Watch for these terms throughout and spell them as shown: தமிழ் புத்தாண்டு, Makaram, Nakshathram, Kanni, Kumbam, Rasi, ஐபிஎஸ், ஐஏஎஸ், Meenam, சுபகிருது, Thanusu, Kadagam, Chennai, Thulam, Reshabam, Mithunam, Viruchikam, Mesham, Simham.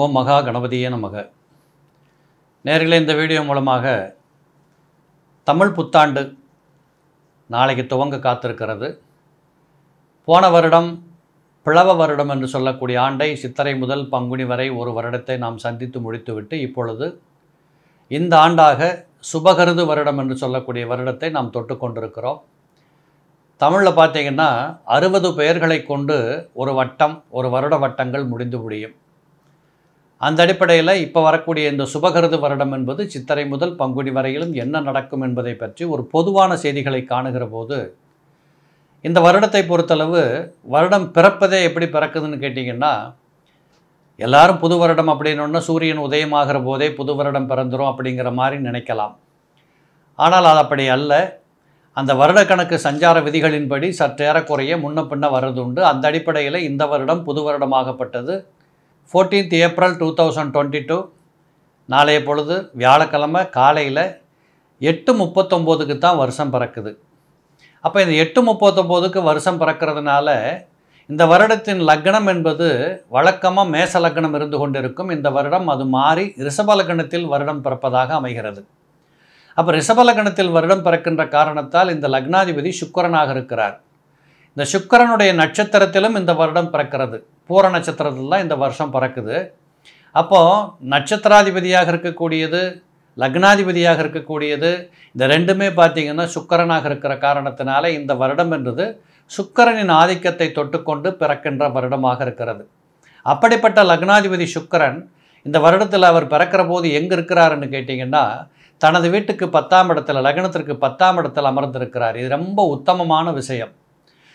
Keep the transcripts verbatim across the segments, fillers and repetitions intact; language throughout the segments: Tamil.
ஓம் மகா கணபதியே நமக. நேயர்களே, இந்த வீடியோ மூலமாக தமிழ் புத்தாண்டு நாளைக்கு துவங்க காத்திருக்கிறது. போன வருடம் பிளவ வருடம் என்று சொல்லக்கூடிய ஆண்டை சித்திரை முதல் பங்குனி வரை ஒரு வருடத்தை நாம் சந்தித்து முடித்துவிட்டு இப்பொழுது இந்த ஆண்டாக சுபகருது வருடம் என்று சொல்லக்கூடிய வருடத்தை நாம் தொட்டு கொண்டிருக்கிறோம். தமிழில் பார்த்தீங்கன்னா அறுபது பெயர்களை கொண்டு ஒரு வட்டம், ஒரு வருட வட்டங்கள் முடிந்து முடியும். அந்த அடிப்படையில் இப்போ வரக்கூடிய இந்த சுபகருது வருடம் என்பது சித்திரை முதல் பங்குனி வரையிலும் என்ன நடக்கும் என்பதை பற்றி ஒரு பொதுவான செய்திகளை காணுகிற போது, இந்த வருடத்தை பொறுத்தளவு வருடம் பிறப்பதே எப்படி பிறக்குதுன்னு கேட்டிங்கன்னா, எல்லாரும் புது வருடம் அப்படின்னோன்னா சூரியன் உதயமாகிற போதே புது வருடம் பிறந்துடும் அப்படிங்கிற மாதிரி நினைக்கலாம். ஆனால் அது அப்படி அல்ல. அந்த வருடக்கணக்கு சஞ்சார விதிகளின்படி சற்றேறக்குறைய முன்ன பின்ன வர்றதுண்டு. அந்த அடிப்படையில் இந்த வருடம் புது வருடமாகப்பட்டது. Fourteenth April two thousand twenty two நாளைய பொழுது வியாழக்கிழமை காலையில் எட்டு முப்பத்தொம்போதுக்கு தான் வருஷம் பிறக்குது. அப்போ இந்த எட்டு முப்பத்தொம்போதுக்கு வருஷம் பிறக்கிறதுனால இந்த வருடத்தின் லக்னம் என்பது வழக்கமாக மேச லக்னம் இருந்து கொண்டிருக்கும். இந்த வருடம் அது மாறி ரிஷப லக்னத்தில் வருடம் பிறப்பதாக அமைகிறது. அப்போ ரிஷப லக்னத்தில் வருடம் பிறக்கின்ற காரணத்தால் இந்த லக்னாதிபதி சுக்கிரனாக இருக்கிறார். இந்த சுக்கிரனுடைய நட்சத்திரத்திலும் இந்த வருடம் பிறக்கிறது. பூர நட்சத்திரத்தில் தான் இந்த வருஷம் பிறக்குது. அப்போது நட்சத்திராதிபதியாக இருக்கக்கூடியது, லக்னாதிபதியாக இருக்கக்கூடியது, இந்த ரெண்டுமே பார்த்திங்கன்னா சுக்கிரனாக இருக்கிற காரணத்தினால இந்த வருடம் என்றது சுக்கிரனின் ஆதிக்கத்தை தொட்டுக்கொண்டு பிறக்கின்ற வருடமாக இருக்கிறது. அப்படிப்பட்ட லக்னாதிபதி சுக்கிரன் இந்த வருடத்தில் அவர் பிறக்கிற போது எங்கே இருக்கிறாருன்னு கேட்டிங்கன்னா, தனது வீட்டுக்கு பத்தாம் இடத்துல, லக்னத்திற்கு பத்தாம் இடத்தில் அமர்ந்திருக்கிறார். இது ரொம்ப உத்தமமான விஷயம்.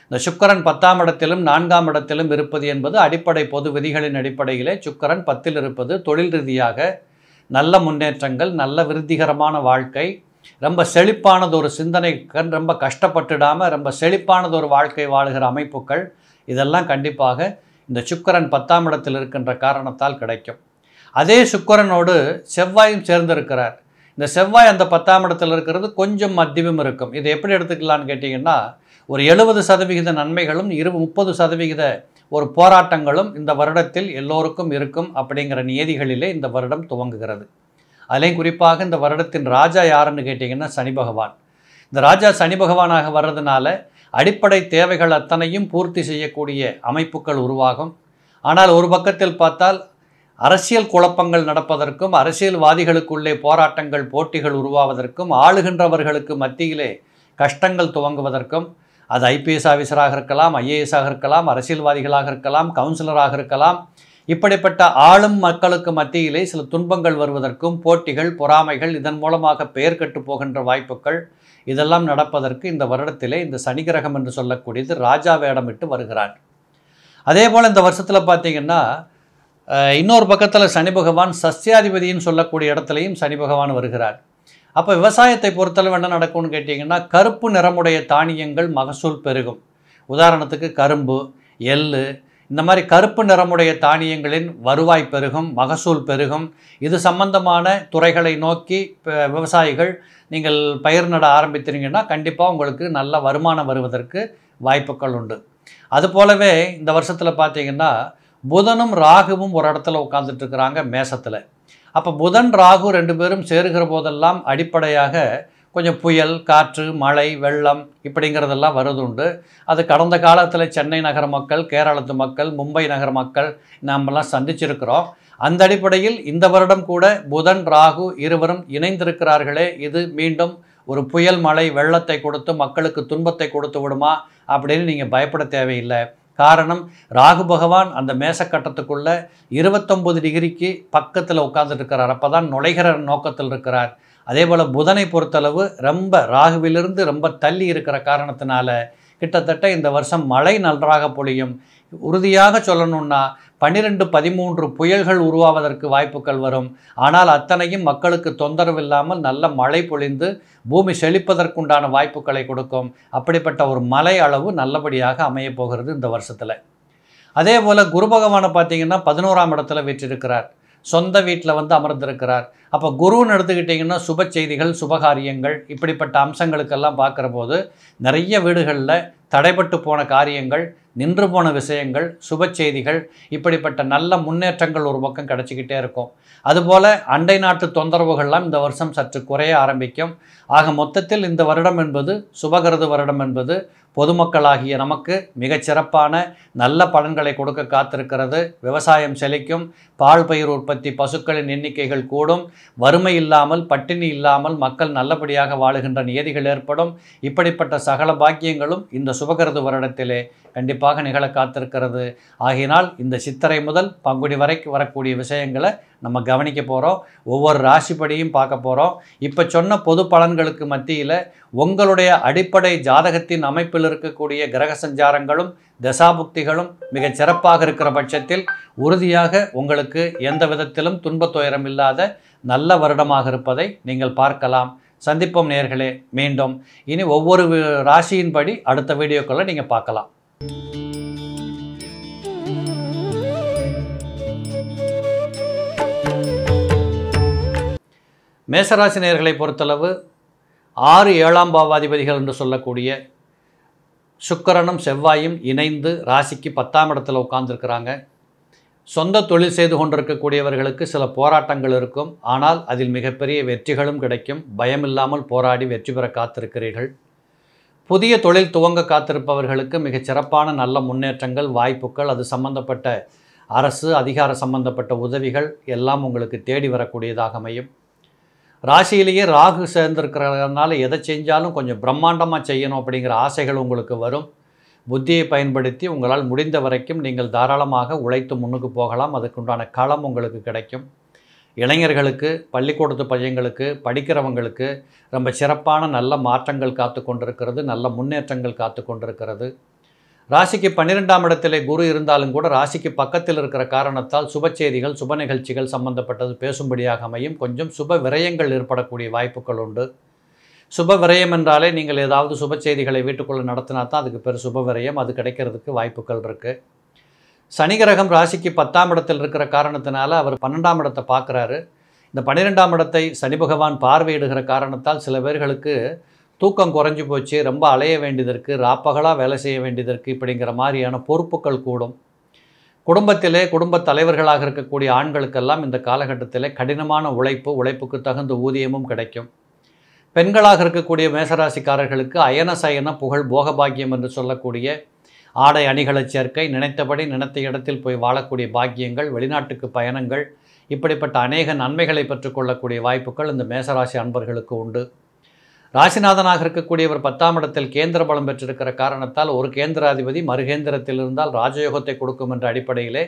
இந்த சுக்கிரன் பத்தாம் இடத்திலும் நான்காம் இடத்திலும் இருப்பது என்பது அடிப்படை பொது விதிகளின் அடிப்படையிலே சுக்கிரன் பத்தில் இருப்பது தொழில் ரீதியாக நல்ல முன்னேற்றங்கள், நல்ல விருத்திகரமான வாழ்க்கை, ரொம்ப செழிப்பானது ஒரு சிந்தனை, ரொம்ப கஷ்டப்பட்டுடாமல் ரொம்ப செழிப்பானது ஒரு வாழ்க்கை வாழுகிற அமைப்புகள், இதெல்லாம் கண்டிப்பாக இந்த சுக்கிரன் பத்தாம் இடத்தில் இருக்கின்ற காரணத்தால் கிடைக்கும். அதே சுக்கிரனோடு செவ்வாயும் சேர்ந்திருக்கிறார். இந்த செவ்வாய் அந்த பத்தாம் இடத்தில் இருக்கிறது கொஞ்சம் மத்தியமும் இருக்கும். இது எப்படி எடுத்துக்கலான்னு கேட்டிங்கன்னா, ஒரு எழுபது சதவிகித நன்மைகளும் இரு முப்பது சதவிகித ஒரு போராட்டங்களும் இந்த வருடத்தில் எல்லோருக்கும் இருக்கும் அப்படிங்கிற நியதிகளிலே இந்த வருடம் துவங்குகிறது. அதிலையும் குறிப்பாக இந்த வருடத்தின் ராஜா யாருன்னு கேட்டிங்கன்னா சனி பகவான். இந்த ராஜா சனி பகவானாக வர்றதுனால அடிப்படை தேவைகள் அத்தனையும் பூர்த்தி செய்யக்கூடிய அமைப்புகள் உருவாகும். ஆனால் ஒரு பக்கத்தில் பார்த்தால் அரசியல் குழப்பங்கள் நடப்பதற்கும், அரசியல்வாதிகளுக்குள்ளே போராட்டங்கள், போட்டிகள் உருவாவதற்கும், ஆளுகின்றவர்களுக்கு மத்தியிலே கஷ்டங்கள் துவங்குவதற்கும், அது ஐபிஎஸ் ஆஃபீஸராக இருக்கலாம், ஐஏஎஸாக இருக்கலாம், அரசியல்வாதிகளாக இருக்கலாம், கவுன்சிலராக இருக்கலாம், இப்படிப்பட்ட ஆளும் மக்களுக்கு மத்தியிலே சில துன்பங்கள் வருவதற்கும், போட்டிகள், பொறாமைகள், இதன் மூலமாக பெயர் கெட்டு போகின்ற வாய்ப்புகள், இதெல்லாம் நடப்பதற்கு இந்த வருடத்திலே இந்த சனி கிரகம் என்று சொல்லக்கூடியது ராஜா வேடமிட்டு வருகிறார். அதே போல் இந்த வருஷத்தில் பார்த்திங்கன்னா இன்னொரு பக்கத்தில் சனி பகவான் சஸ்யாதிபதினு சொல்லக்கூடிய இடத்துலையும் சனி பகவான் வருகிறார். அப்போ விவசாயத்தை பொறுத்தளவு என்ன நடக்கும்னு கேட்டிங்கன்னா, கருப்பு நிறமுடைய தானியங்கள் மகசூல் பெருகும். உதாரணத்துக்கு கரும்பு, எள், இந்த மாதிரி கருப்பு நிறமுடைய தானியங்களின் வருவாய் பெருகும், மகசூல் பெருகும். இது சம்பந்தமான துறைகளை நோக்கி விவசாயிகள் நீங்கள் பயிர் நட ஆரம்பித்தீங்கன்னா கண்டிப்பாக உங்களுக்கு நல்ல வருமானம் வருவதற்கு வாய்ப்புகள் உண்டு. அதுபோலவே இந்த வருஷத்தில் பார்த்திங்கன்னா புதனும் ராகுவும் ஒரு இடத்துல உட்கார்ந்துட்டு இருக்கிறாங்க மேசத்தில். அப்போ புதன் ராகு ரெண்டு பேரும் சேருகிற போதெல்லாம் அடிப்படையாக கொஞ்சம் புயல், காற்று, மழை, வெள்ளம் இப்படிங்கிறதெல்லாம் வருதுண்டு. அது கடந்த காலத்தில் சென்னை நகர மக்கள், கேரளத்து மக்கள், மும்பை நகர மக்கள் நாமெல்லாம் சந்திச்சிருக்கிறோம். அந்த அடிப்படையில் இந்த வருடம் கூட புதன் ராகு இருவரும் இணைந்திருக்கிறார்களே, இது மீண்டும் ஒரு புயல், மழை, வெள்ளத்தை கொடுத்து மக்களுக்கு துன்பத்தை கொடுத்து விடுமா அப்படின்னு நீங்கள் பயப்பட தேவையில்லை. காரணம், ராகு பகவான் அந்த மேசக்கட்டத்துக்குள்ளே இருபத்தொம்பது டிகிரிக்கு பக்கத்தில் உட்கார்ந்துட்டுருக்கிறார். அப்போ தான் நுழைகிற நோக்கத்தில் இருக்கிறார். அதே போல் புதனை பொறுத்தளவு ரொம்ப ராகுவிலிருந்து ரொம்ப தள்ளி இருக்கிற காரணத்தினால கிட்டத்தட்ட இந்த வருஷம் மழை நன்றாக பொழியும். உறுதியாக சொல்லணுன்னா பன்னிரெண்டு பதிமூன்று புயல்கள் உருவாவதற்கு வாய்ப்புகள் வரும். ஆனால் அத்தனையும் மக்களுக்கு தொந்தரவு இல்லாமல் நல்ல மழை பொழிந்து பூமி செழிப்பதற்குண்டான வாய்ப்புகளை கொடுக்கும். அப்படிப்பட்ட ஒரு மழை அளவு நல்லபடியாக அமையப் போகிறது இந்த வருஷத்தில். அதே போல் குரு பகவானை பார்த்திங்கன்னா பதினோராம் இடத்துல வீற்றிருக்கிறார். சொந்த வீட்டில் வந்து அமர்ந்திருக்கிறார். அப்போ குருன்னு எடுத்துக்கிட்டிங்கன்னா சுப செய்திகள், சுபகாரியங்கள், இப்படிப்பட்ட அம்சங்களுக்கெல்லாம் பார்க்குற போது நிறைய வீடுகளில் தடைபட்டு போன காரியங்கள், நின்று போன விஷயங்கள், சுப செய்திகள், இப்படிப்பட்ட நல்ல முன்னேற்றங்கள் ஒரு பக்கம் கிடைச்சிக்கிட்டே இருக்கும். அதுபோல் அண்டை நாட்டு தொந்தரவுகள்லாம் இந்த வருஷம் சற்று குறைய ஆரம்பிக்கும். ஆக மொத்தத்தில் இந்த வருடம் என்பது சுபகிருது வருடம் என்பது பொதுமக்களாகிய நமக்கு மிகச்சிறப்பான நல்ல பலன்களை கொடுக்க காத்திருக்கிறது. விவசாயம் செழிக்கும், பால் பயிர் உற்பத்தி, பசுக்களின் எண்ணிக்கைகள் கூடும், வறுமை இல்லாமல் பட்டினி இல்லாமல் மக்கள் நல்லபடியாக வாழுகின்ற நியதிகள் ஏற்படும். இப்படிப்பட்ட சகல பாக்கியங்களும் இந்த சுபகிருது வருடத்திலே கண்டிப்பாக நிகழ காத்திருக்கிறது. ஆகினால் இந்த சித்திரை முதல் பங்குனி வரைக்கும் வரக்கூடிய விஷயங்களை நம்ம கவனிக்க போகிறோம். ஒவ்வொரு ராசிப்படியும் பார்க்க போகிறோம். இப்போ சொன்ன பொது பலன்களுக்கு மத்தியில் உங்களுடைய அடிப்படை ஜாதகத்தின் அமைப்பில் இருக்கக்கூடிய கிரக சஞ்சாரங்களும் தசாபுக்திகளும் மிகச் சிறப்பாக இருக்கிற பட்சத்தில் உறுதியாக உங்களுக்கு எந்த விதத்திலும் துன்பத் துயரம் இல்லாத நல்ல வருடமாக இருப்பதை நீங்கள் பார்க்கலாம். சந்திப்போம் நேயர்களே மீண்டும். இனி ஒவ்வொரு ராசியின்படி அடுத்த வீடியோக்களை நீங்கள் பார்க்கலாம். மேசராசி நேயர்களை பொறுத்தளவு ஆறு ஏழாம் பாவாதிபதிகள் என்று சொல்லக்கூடிய சுக்கிரனும் செவ்வாயும் இணைந்து ராசிக்கு பத்தாம் இடத்துல உட்கார்ந்துருக்கிறாங்க. சொந்த தொழில் செய்து கொண்டிருக்கக்கூடியவர்களுக்கு சில போராட்டங்கள் இருக்கும். ஆனால் அதில் மிகப்பெரிய வெற்றிகளும் கிடைக்கும். பயமில்லாமல் போராடி வெற்றி பெற காத்திருக்கிறீர்கள். புதிய தொழில் துவங்க காத்திருப்பவர்களுக்கு மிகச் சிறப்பான நல்ல முன்னேற்றங்கள், வாய்ப்புகள், அது சம்பந்தப்பட்ட அரசு அதிகார சம்பந்தப்பட்ட உதவிகள் எல்லாம் உங்களுக்கு தேடி வரக்கூடியதாக அமையும். ராசியிலேயே ராகு சேர்ந்திருக்கிறதுனால எதை செஞ்சாலும் கொஞ்சம் பிரம்மாண்டமாக செய்யணும் அப்படிங்கிற ஆசைகள் உங்களுக்கு வரும். புத்தியை பயன்படுத்தி உங்களால் முடிந்த வரைக்கும் நீங்கள் தாராளமாக உழைத்து முன்னுக்கு போகலாம். அதுக்குண்டான களம் உங்களுக்கு கிடைக்கும். இளைஞர்களுக்கு, பள்ளிக்கூடத்து பையங்களுக்கு, படிக்கிறவங்களுக்கு ரொம்ப சிறப்பான நல்ல மாற்றங்கள் காத்து கொண்டிருக்கிறது, நல்ல முன்னேற்றங்கள் காத்து கொண்டிருக்கிறது. ராசிக்கு பன்னிரெண்டாம் இடத்திலே குரு இருந்தாலும் கூட ராசிக்கு பக்கத்தில் இருக்கிற காரணத்தால் சுப செய்திகள், சுப நிகழ்ச்சிகள் சம்பந்தப்பட்டது பேசும்படியாக அமையும். கொஞ்சம் சுப விரயங்கள் ஏற்படக்கூடிய வாய்ப்புகள் உண்டு. சுப விரயம் என்றாலே நீங்கள் ஏதாவது சுப செய்திகளை வீட்டுக்குள்ளே நடத்தினா தான் அதுக்கு பேர் சுப விரயம். அது கிடைக்கிறதுக்கு வாய்ப்புகள் இருக்குது. சனி கிரகம் ராசிக்கு பத்தாம் இடத்தில் இருக்கிற காரணத்தினால அவர் பன்னெண்டாம் இடத்தை பார்க்குறாரு. இந்த பன்னிரெண்டாம் இடத்தை சனி பகவான் பார்வையிடுகிற காரணத்தால் சில பேர்களுக்கு தூக்கம் குறைஞ்சி போச்சு, ரொம்ப அலைய வேண்டியது இருக்குது, ராப்பகலாக வேலை செய்ய வேண்டியது இருக்குது, இப்படிங்கிற மாதிரியான பொறுப்புகள் கூடும். குடும்பத்திலே குடும்பத் தலைவர்களாக இருக்கக்கூடிய ஆண்களுக்கெல்லாம் இந்த காலகட்டத்திலே கடினமான உழைப்பு, உழைப்புக்கு தகுந்த ஊதியமும் கிடைக்கும். பெண்களாக இருக்கக்கூடிய மேசராசிக்காரர்களுக்கு அயன சயன புகழ் போகபாக்கியம் என்று சொல்லக்கூடிய ஆடை அணிகளை சேர்க்கை, நினைத்தபடி நினைத்த இடத்தில் போய் வாழக்கூடிய பாக்கியங்கள், வெளிநாட்டுக்கு பயணங்கள், இப்படிப்பட்ட அநேக நன்மைகளை பெற்றுக்கொள்ளக்கூடிய வாய்ப்புகள் இந்த மேசராசி அன்பர்களுக்கு உண்டு. ராசிநாதனாக இருக்கக்கூடியவர் பத்தாம் இடத்தில் கேந்திர பலம் பெற்றிருக்கிற காரணத்தால் ஒரு கேந்திராதிபதி மறுகேந்திரத்தில் இருந்தால் ராஜயோகத்தை கொடுக்கும் என்ற அடிப்படையிலே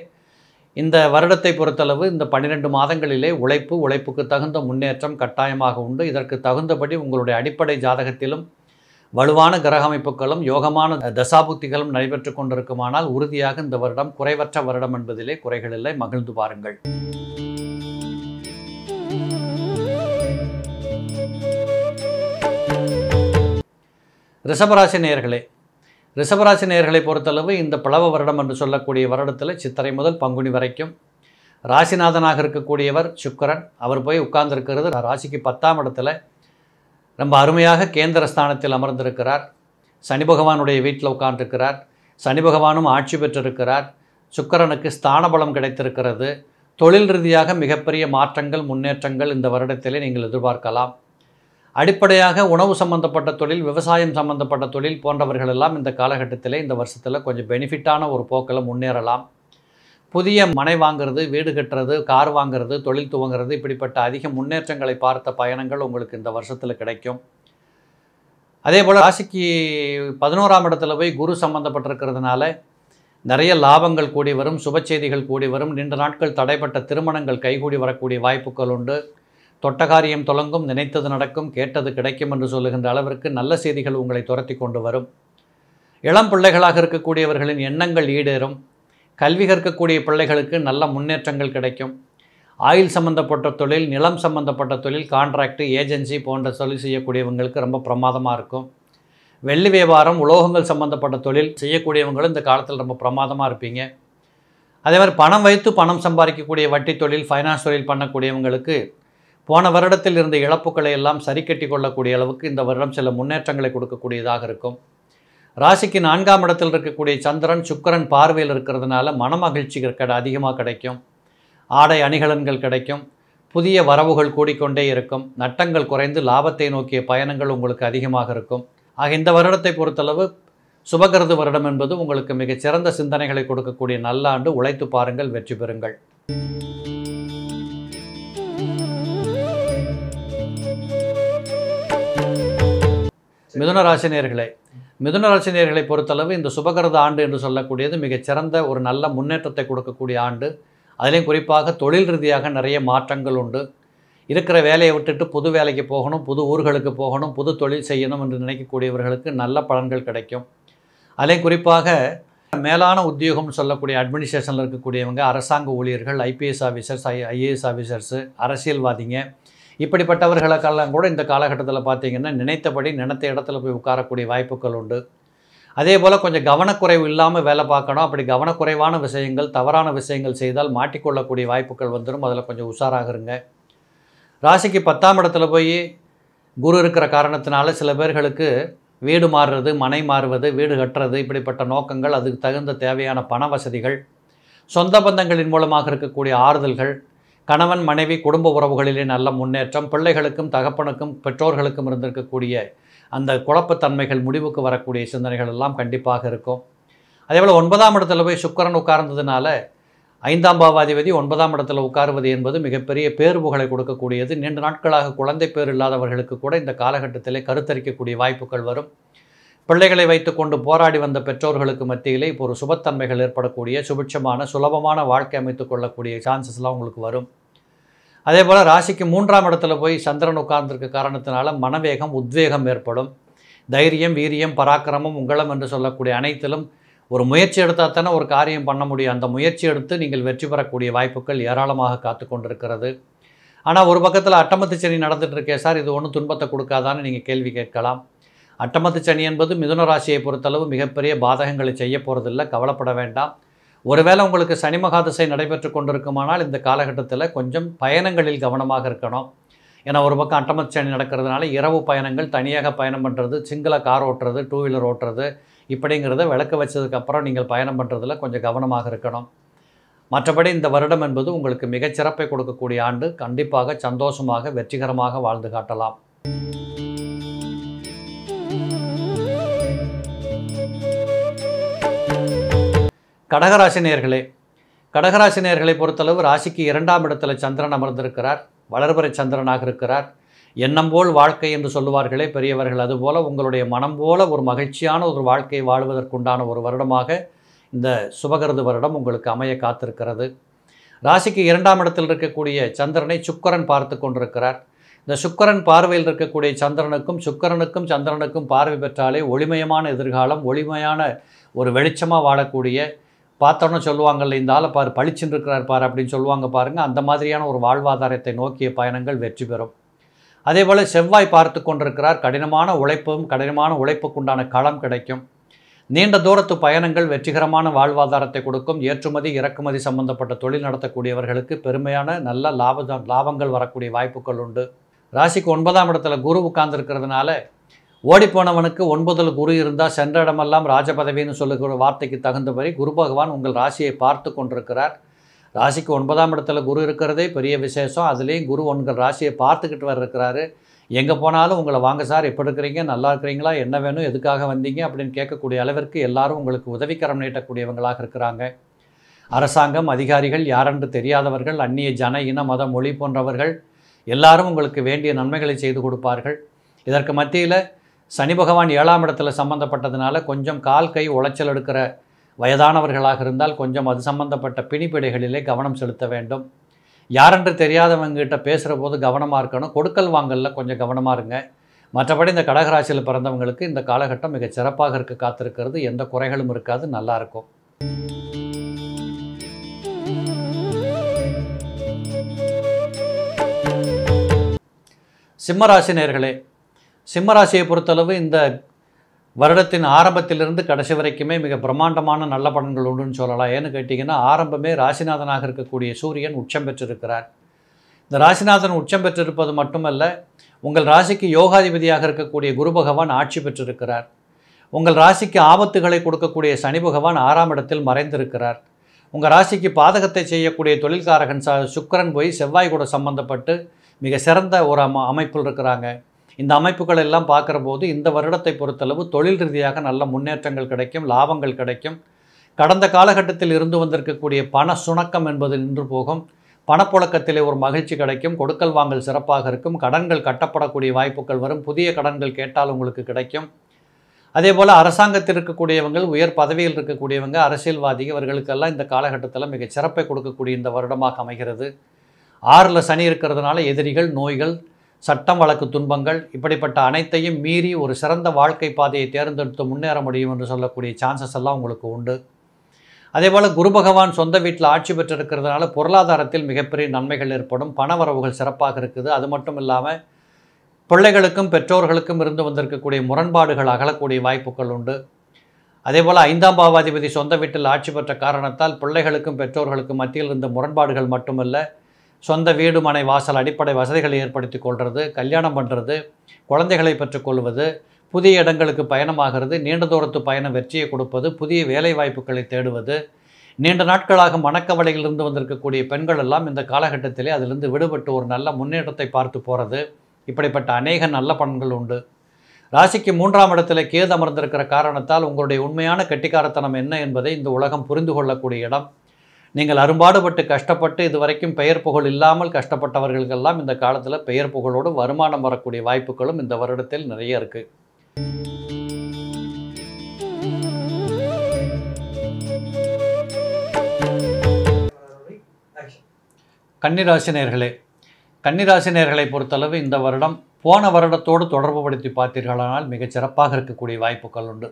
இந்த வருடத்தை பொறுத்தளவு இந்த பன்னிரெண்டு மாதங்களிலே உழைப்பு, உழைப்புக்கு தகுந்த முன்னேற்றம் கட்டாயமாக உண்டு. இதற்கு தகுந்தபடி உங்களுடைய அடிப்படை ஜாதகத்திலும் வலுவான கிரக அமைப்புகளும் யோகமான தசாபுக்திகளும் நடைபெற்று கொண்டிருக்குமானால் உறுதியாக இந்த வருடம் குறைவற்ற வருடம் என்பதிலே குறைகளில்லை. மகிழ்ந்து பாருங்கள். ரிஷபராசி நேயர்களே ரிஷபராசி நேயர்களை பொறுத்தளவு இந்த பிளவ வருடம் என்று சொல்லக்கூடிய வருடத்தில் சித்திரை முதல் பங்குனி வரைக்கும் ராசிநாதனாக இருக்கக்கூடியவர் சுக்கிரன், அவர் போய் உட்கார்ந்திருக்கிறது ராசிக்கு பத்தாம் இடத்துல ரொம்ப அருமையாக கேந்திர ஸ்தானத்தில் அமர்ந்திருக்கிறார். சனி பகவானுடைய வீட்டில் உட்கார்ந்திருக்கிறார். சனி பகவானும் ஆட்சி பெற்றிருக்கிறார். சுக்கிரனுக்கு ஸ்தான பலம் கிடைத்திருக்கிறது. தொழில் ரீதியாக மிகப்பெரிய மாற்றங்கள், முன்னேற்றங்கள் இந்த வருடத்திலே நீங்கள் எதிர்பார்க்கலாம். அடிப்படையாக உணவு சம்பந்தப்பட்ட தொழில், விவசாயம் சம்பந்தப்பட்ட தொழில் போன்றவர்களெல்லாம் இந்த காலகட்டத்தில் இந்த வருஷத்தில் கொஞ்சம் பெனிஃபிட்டான ஒரு போக்கில் முன்னேறலாம். புதிய மனை வாங்கிறது, வீடு கட்டுறது, கார் வாங்கிறது, தொழில் துவங்கிறது, இப்படிப்பட்ட அதிக முன்னேற்றங்களை பார்த்த பயணங்கள் உங்களுக்கு இந்த வருஷத்தில் கிடைக்கும். அதே போல் ராசிக்கு பதினோராம் இடத்துல போய் குரு சம்பந்தப்பட்டிருக்கிறதுனால நிறைய லாபங்கள் கூடி வரும், சுப செய்திகள் கூடி வரும், நீண்ட நாட்கள் தடைப்பட்ட திருமணங்கள் கைகூடி வரக்கூடிய வாய்ப்புகள் உண்டு. தொட்டகாரியம் தொடங்கும், நினைத்தது நடக்கும், கேட்டது கிடைக்கும் என்று சொல்லுகின்ற அளவிற்கு நல்ல செய்திகள் உங்களை துரத்தி கொண்டு வரும். இளம் பிள்ளைகளாக இருக்கக்கூடியவர்களின் எண்ணங்கள் ஈடேறும். கல்வி கற்கக்கூடிய பிள்ளைகளுக்கு நல்ல முன்னேற்றங்கள் கிடைக்கும். ஆயில் சம்பந்தப்பட்ட தொழில், நிலம் சம்பந்தப்பட்ட தொழில், கான்ட்ராக்ட், ஏஜென்சி போன்ற தொழில் செய்யக்கூடியவங்களுக்கு ரொம்ப பிரமாதமாக இருக்கும். வெள்ளி வியாபாரம், உலோகங்கள் சம்பந்தப்பட்ட தொழில் செய்யக்கூடியவங்களும் இந்த காலத்தில் ரொம்ப பிரமாதமாக இருப்பீங்க. அதே மாதிரி பணம் வைத்து பணம் சம்பாதிக்கக்கூடிய வட்டி தொழில், ஃபைனான்ஸ் தொழில் பண்ணக்கூடியவங்களுக்கு போன வருடத்தில் இருந்த இழப்புகளை எல்லாம் சரி கட்டி கொள்ளக்கூடிய அளவுக்கு இந்த வருடம் சில முன்னேற்றங்களை கொடுக்கக்கூடியதாக இருக்கும். ராசிக்கு நான்காம் இடத்தில் இருக்கக்கூடிய சந்திரன் சுக்கிரன் பார்வையில் இருக்கிறதுனால மனமகிழ்ச்சி கடை அதிகமாக கிடைக்கும், ஆடை அணிகலன்கள் கிடைக்கும், புதிய வரவுகள் கூடிக்கொண்டே இருக்கும், நட்டங்கள் குறைந்து லாபத்தை நோக்கிய பயணங்கள் உங்களுக்கு அதிகமாக இருக்கும். ஆக இந்த வருடத்தை பொறுத்தளவு சுபகிருது வருடம் என்பது உங்களுக்கு மிகச் சிறந்த சிந்தனைகளை கொடுக்கக்கூடிய நல்ல ஆண்டு. உழைத்து பாருங்கள், வெற்றி பெறுங்கள். மிதுன ராசினியர்களே, மிதுன ராசினியர்களை பொறுத்தளவு இந்த சுபகிருத ஆண்டு என்று சொல்லக்கூடியது மிகச் சிறந்த ஒரு நல்ல முன்னேற்றத்தை கொடுக்கக்கூடிய ஆண்டு. அதிலையும் குறிப்பாக தொழில் ரீதியாக நிறைய மாற்றங்கள் உண்டு. இருக்கிற வேலையை விட்டுட்டு புது வேலைக்கு போகணும், புது ஊர்களுக்கு போகணும், புது தொழில் செய்யணும் என்று நினைக்கக்கூடியவர்களுக்கு நல்ல பலன்கள் கிடைக்கும். அதிலையும் குறிப்பாக மேலான உத்தியோகம்னு சொல்லக்கூடிய அட்மினிஸ்ட்ரேஷனில் இருக்கக்கூடியவங்க, அரசாங்க ஊழியர்கள், ஐபிஎஸ் officers, I ஐஏஎஸ் officers, அரசியல்வாதிங்க, இப்படிப்பட்டவர்களுக்கெல்லாம் கூட இந்த காலகட்டத்தில் பார்த்திங்கன்னா நினைத்தபடி நினைத்த இடத்துல போய் உட்காரக்கூடிய வாய்ப்புகள் உண்டு. அதே போல் கொஞ்சம் கவனக்குறைவு இல்லாமல் வேலை பார்க்கணும், அப்படி கவனக்குறைவான விஷயங்கள் தவறான விஷயங்கள் செய்தால் மாட்டிக்கொள்ளக்கூடிய வாய்ப்புகள் வந்துடும். அதில் கொஞ்சம் உஷாராக இருங்க. ராசிக்கு பத்தாம் இடத்துல போய் குரு இருக்கிற காரணத்தினால சில பேர்களுக்கு வீடு மாறுறது, மனை மாறுவது, வீடு கட்டுறது, இப்படிப்பட்ட நோக்கங்கள், அதுக்கு தகுந்த தேவையான பண வசதிகள், சொந்த பந்தங்களின் மூலமாக இருக்கக்கூடிய ஆறுதல்கள், கணவன் மனைவி குடும்ப உறவுகளிலே நல்ல முன்னேற்றம், பிள்ளைகளுக்கும் தகப்பனுக்கும் பெற்றோர்களுக்கும் இருந்திருக்கக்கூடிய அந்த குழப்பத்தன்மைகள் முடிவுக்கு வரக்கூடிய சிந்தனைகள் எல்லாம் கண்டிப்பாக இருக்கும். அதேபோல் ஒன்பதாம் இடத்துல போய் சுக்கிரன் உட்கார்ந்ததுனால ஐந்தாம் பாவாதிபதி ஒன்பதாம் இடத்துல உட்காருவது என்பது மிகப்பெரிய பேர்வுகளை கொடுக்கக்கூடியது. நீண்ட நாட்களாக குழந்தை பேர் இல்லாதவர்களுக்கு கூட இந்த காலகட்டத்திலே கருத்தரிக்கக்கூடிய வாய்ப்புகள் வரும். பிள்ளைகளை வைத்து கொண்டு போராடி வந்த பெற்றோர்களுக்கு மத்தியிலே இப்போ ஒரு சுபத்தன்மைகள் ஏற்படக்கூடிய சுபிட்சமான சுலபமான வாழ்க்கை அமைத்துக் கொள்ளக்கூடிய சான்சஸ்லாம் உங்களுக்கு வரும். அதே போல் ராசிக்கு மூன்றாம் இடத்துல போய் சந்திரன் உட்கார்ந்திருக்க காரணத்தினால மனவேகம் உத்வேகம் ஏற்படும். தைரியம், வீரியம், பராக்கிரமம், உங்களம் என்று சொல்லக்கூடிய அனைத்திலும் ஒரு முயற்சி எடுத்தால் தானே ஒரு காரியம் பண்ண முடியும். அந்த முயற்சி எடுத்து நீங்கள் வெற்றி பெறக்கூடிய வாய்ப்புகள் ஏராளமாக காத்து கொண்டிருக்கிறது. ஆனால் ஒரு பக்கத்தில் அட்டமத்து சனி நடந்துகிட்ருக்கே சார், இது ஒன்றும் துன்பத்தை கொடுக்காதான்னு நீங்கள் கேள்வி கேட்கலாம். அட்டமத்து சனி என்பது மிதுன ராசியை பொறுத்தளவு மிகப்பெரிய பாதகங்களை செய்ய போகிறதில்லை, கவலைப்பட வேண்டாம். ஒருவேளை உங்களுக்கு சனி மகாதசை நடைபெற்று கொண்டிருக்குமானால் இந்த காலகட்டத்தில் கொஞ்சம் பயணங்களில் கவனமாக இருக்கணும். ஏன்னா ஒரு பக்கம் அட்டமத்து சனி நடக்கிறதுனால இரவு பயணங்கள், தனியாக பயணம் பண்ணுறது, சிங்கள கார் ஓட்டுறது, டூ வீலர் ஓட்டுறது, இப்படிங்கிறத விளக்க வச்சதுக்கப்புறம் நீங்கள் பயணம் பண்ணுறதுல கொஞ்சம் கவனமாக இருக்கணும். மற்றபடி இந்த வருடம் என்பது உங்களுக்கு மிகச்சிறப்பை கொடுக்கக்கூடிய ஆண்டு. கண்டிப்பாக சந்தோஷமாக வெற்றிகரமாக வாழ்ந்து காட்டலாம். கடகராசி நேயர்களே, கடகராசி நேயர்களை பொறுத்தளவு ராசிக்கு இரண்டாம் இடத்துல சந்திரன் அமர்ந்திருக்கிறார். வளர்பிறை சந்திரனாக இருக்கிறார். எண்ணம் போல் வாழ்க்கை என்று சொல்லுவார்களே பெரியவர்கள், அதுபோல் உங்களுடைய மனம் போல ஒரு மகிழ்ச்சியான ஒரு வாழ்க்கையை வாழ்வதற்குண்டான ஒரு வருடமாக இந்த சுபகிருது வருடம் உங்களுக்கு அமைய காத்திருக்கிறது. ராசிக்கு இரண்டாம் இடத்தில் இருக்கக்கூடிய சந்திரனை சுக்கிரன் பார்த்து கொண்டிருக்கிறார். இந்த சுக்கிரன் பார்வையில் இருக்கக்கூடிய சந்திரனுக்கும் சுக்கிரனுக்கும் சந்திரனுக்கும் பார்வை பெற்றாலே ஒளிமயமான எதிர்காலம், ஒளிமயான ஒரு வெளிச்சமாக வாழக்கூடிய, பார்த்தோன்னு சொல்லுவாங்கள்ல, இந்த ஆளை பார் பளிச்சுன்னு இருக்கிறார் பார் அப்படின்னு சொல்லுவாங்க பாருங்கள், அந்த மாதிரியான ஒரு வாழ்வாதாரத்தை நோக்கிய பயணங்கள் வெற்றி பெறும். அதேபோல் செவ்வாய் பார்த்து கொண்டிருக்கிறார். கடினமான உழைப்பும் கடினமான உழைப்புக்குண்டான களம் கிடைக்கும். நீண்ட தூரத்து பயணங்கள் வெற்றிகரமான வாழ்வாதாரத்தை கொடுக்கும். ஏற்றுமதி இறக்குமதி சம்பந்தப்பட்ட தொழில் நடத்தக்கூடியவர்களுக்கு பெருமையான நல்ல லாப லாபங்கள் வரக்கூடிய வாய்ப்புகள் உண்டு. ராசிக்கு ஒன்பதாம் இடத்துல குரு உட்கார்ந்துருக்கிறதுனால ஓடிப்போனவனுக்கு ஒன்பதில் குரு இருந்தால் சென்ற இடமெல்லாம் ராஜபதவின்னு சொல்லுகிற வார்த்தைக்கு தகுந்தபடி குரு பகவான் உங்கள் ராசியை பார்த்து கொண்டிருக்கிறார். ராசிக்கு ஒன்பதாம் இடத்துல குரு இருக்கிறதே பெரிய விசேஷம். அதுலேயும் குரு உங்கள் ராசியை பார்த்துக்கிட்டு வர இருக்கிறாரு. எங்கே போனாலும் உங்களை வாங்க சார் எப்படி இருக்கிறீங்க, நல்லா இருக்கிறீங்களா, என்ன வேணும், எதுக்காக வந்தீங்க அப்படின்னு கேட்கக்கூடிய அளவிற்கு எல்லாரும் உங்களுக்கு உதவிக்கரம் நீட்டக்கூடியவங்களாக இருக்கிறாங்க. அரசாங்கம், அதிகாரிகள், யாரென்று தெரியாதவர்கள், அந்நிய ஜன, இன, மத, மொழி போன்றவர்கள் எல்லாரும் உங்களுக்கு வேண்டிய நன்மைகளை செய்து கொடுப்பார்கள். இதற்கு மத்தியில் சனி பகவான் ஏழாம் இடத்துல சம்பந்தப்பட்டதுனால கொஞ்சம் கால் கை உளைச்சல் எடுக்கிற வயதானவர்களாக இருந்தால் கொஞ்சம் அது சம்பந்தப்பட்ட பிணிப்பிடைகளிலே கவனம் செலுத்த வேண்டும். யாரென்று தெரியாதவங்ககிட்ட பேசுகிற போது கவனமாக இருக்கணும். கொடுக்கல் வாங்கலில் கொஞ்சம் கவனமாக இருங்க. மற்றபடி இந்த கடகராசியில் பிறந்தவங்களுக்கு இந்த காலகட்டம் மிகச் சிறப்பாக இருக்க காத்திருக்கிறது. எந்த குறைகளும் இருக்காது, நல்லாயிருக்கும். சிம்மராசி நேயர்களே, சிம்மராசியை பொறுத்தளவு இந்த வருடத்தின் ஆரம்பத்திலிருந்து கடைசி வரைக்குமே மிக பிரம்மாண்டமான நல்ல பலன்கள் உண்டுன்னு சொல்லலாம். ஏன்னு கேட்டிங்கன்னா ஆரம்பமே ராசிநாதனாக இருக்கக்கூடிய சூரியன் உச்சம் பெற்றிருக்கிறார். இந்த ராசிநாதன் உச்சம் பெற்றிருப்பது மட்டுமல்ல, உங்கள் ராசிக்கு யோகாதிபதியாக இருக்கக்கூடிய குரு பகவான் ஆட்சி பெற்றிருக்கிறார். உங்கள் ராசிக்கு ஆபத்துகளை கொடுக்கக்கூடிய சனி பகவான் ஆறாம் இடத்தில் மறைந்திருக்கிறார். உங்கள் ராசிக்கு பாதகத்தை செய்யக்கூடிய தொழில்காரகன் சுக்கிரன் போய் செவ்வாய் கூட சம்பந்தப்பட்டு மிக சிறந்த ஒரு அமைப்பில் இருக்கிறாங்க. இந்த அமைப்புகள் எல்லாம் பார்க்குற போது இந்த வருடத்தை பொறுத்தளவு தொழில் ரீதியாக நல்ல முன்னேற்றங்கள் கிடைக்கும், லாபங்கள் கிடைக்கும். கடந்த காலகட்டத்தில் இருந்து வந்திருக்கக்கூடிய பண சுணக்கம் என்பது நின்று போகும். பணப்புழக்கத்திலே ஒரு மகிழ்ச்சி கிடைக்கும், கொடுக்கல் வாங்கல் சிறப்பாக இருக்கும், கடன்கள் கட்டப்படக்கூடிய வாய்ப்புகள் வரும், புதிய கடன்கள் கேட்டால் உங்களுக்கு கிடைக்கும். அதே போல் அரசாங்கத்தில் இருக்கக்கூடியவங்கள், உயர் பதவியில் இருக்கக்கூடியவங்க, அரசியல்வாதி இவர்களுக்கெல்லாம் இந்த காலகட்டத்தில் மிகச் சிறப்பை கொடுக்கக்கூடிய இந்த வருடமாக அமைகிறது. ஆறில் சனி இருக்கிறதுனால எதிரிகள், நோய்கள், சட்டம் வழக்கு துன்பங்கள் இப்படிப்பட்ட அனைத்தையும் மீறி ஒரு சிறந்த வாழ்க்கை பாதையை தேர்ந்தெடுத்து முன்னேற முடியும் என்று சொல்லக்கூடிய சான்சஸ் எல்லாம் உங்களுக்கு உண்டு. அதேபோல் குரு பகவான் சொந்த வீட்டில் ஆட்சி பெற்றிருக்கிறதுனால பொருளாதாரத்தில் மிகப்பெரிய நன்மைகள் ஏற்படும், பணவரவுகள் சிறப்பாக இருக்குது. அது மட்டும் இல்லாமல் பிள்ளைகளுக்கும் பெற்றோர்களுக்கும் இருந்து வந்திருக்கக்கூடிய முரண்பாடுகள் அகலக்கூடிய வாய்ப்புகள் உண்டு. அதேபோல் ஐந்தாம் பாவாதிபதி சொந்த வீட்டில் ஆட்சி பெற்ற காரணத்தால் பிள்ளைகளுக்கும் பெற்றோர்களுக்கும் மத்தியில் இருந்த முரண்பாடுகள் மட்டுமல்ல, சொந்த வீடு மனை வாசல் அடிப்படை வசதிகளை ஏற்படுத்தி கொள்வது, கல்யாணம் பண்ணுறது, குழந்தைகளை பெற்றுக்கொள்வது, புதிய இடங்களுக்கு பயணமாகிறது, நீண்ட தூரத்து பயணம் வெற்றியை கொடுப்பது, புதிய வேலை வாய்ப்புகளை தேடுவது, நீண்ட நாட்களாக மனக்கவலையிலிருந்து வந்திருக்கக்கூடிய பெண்கள் எல்லாம் இந்த காலகட்டத்திலே அதிலிருந்து விடுபட்டு ஒரு நல்ல முன்னேற்றத்தை பார்த்து போகிறது. இப்படிப்பட்ட அநேக நல்ல பலன்கள் உண்டு. ராசிக்கு மூன்றாம் இடத்துல கேது அமர்ந்திருக்கிற காரணத்தால் உங்களுடைய உண்மையான கெட்டிக்காரத்தனம் என்ன என்பதை இந்த உலகம் புரிந்து கொள்ளக்கூடிய இடம். நீங்கள் அரும்பாடுபட்டு கஷ்டப்பட்டு இதுவரைக்கும் பெயர் புகழ் இல்லாமல் கஷ்டப்பட்டவர்களுக்கெல்லாம் இந்த காலத்தில் பெயர் புகழோடு வருமானம் வரக்கூடிய வாய்ப்புகளும் இந்த வருடத்தில் நிறைய இருக்குது. கன்னிராசினியர்களே, கன்னிராசினியர்களை பொறுத்தளவு இந்த வருடம் போன வருடத்தோடு தொடர்பு படுத்தி பார்த்தீர்களானால் மிகச் சிறப்பாக இருக்கக்கூடிய வாய்ப்புகள் உண்டு.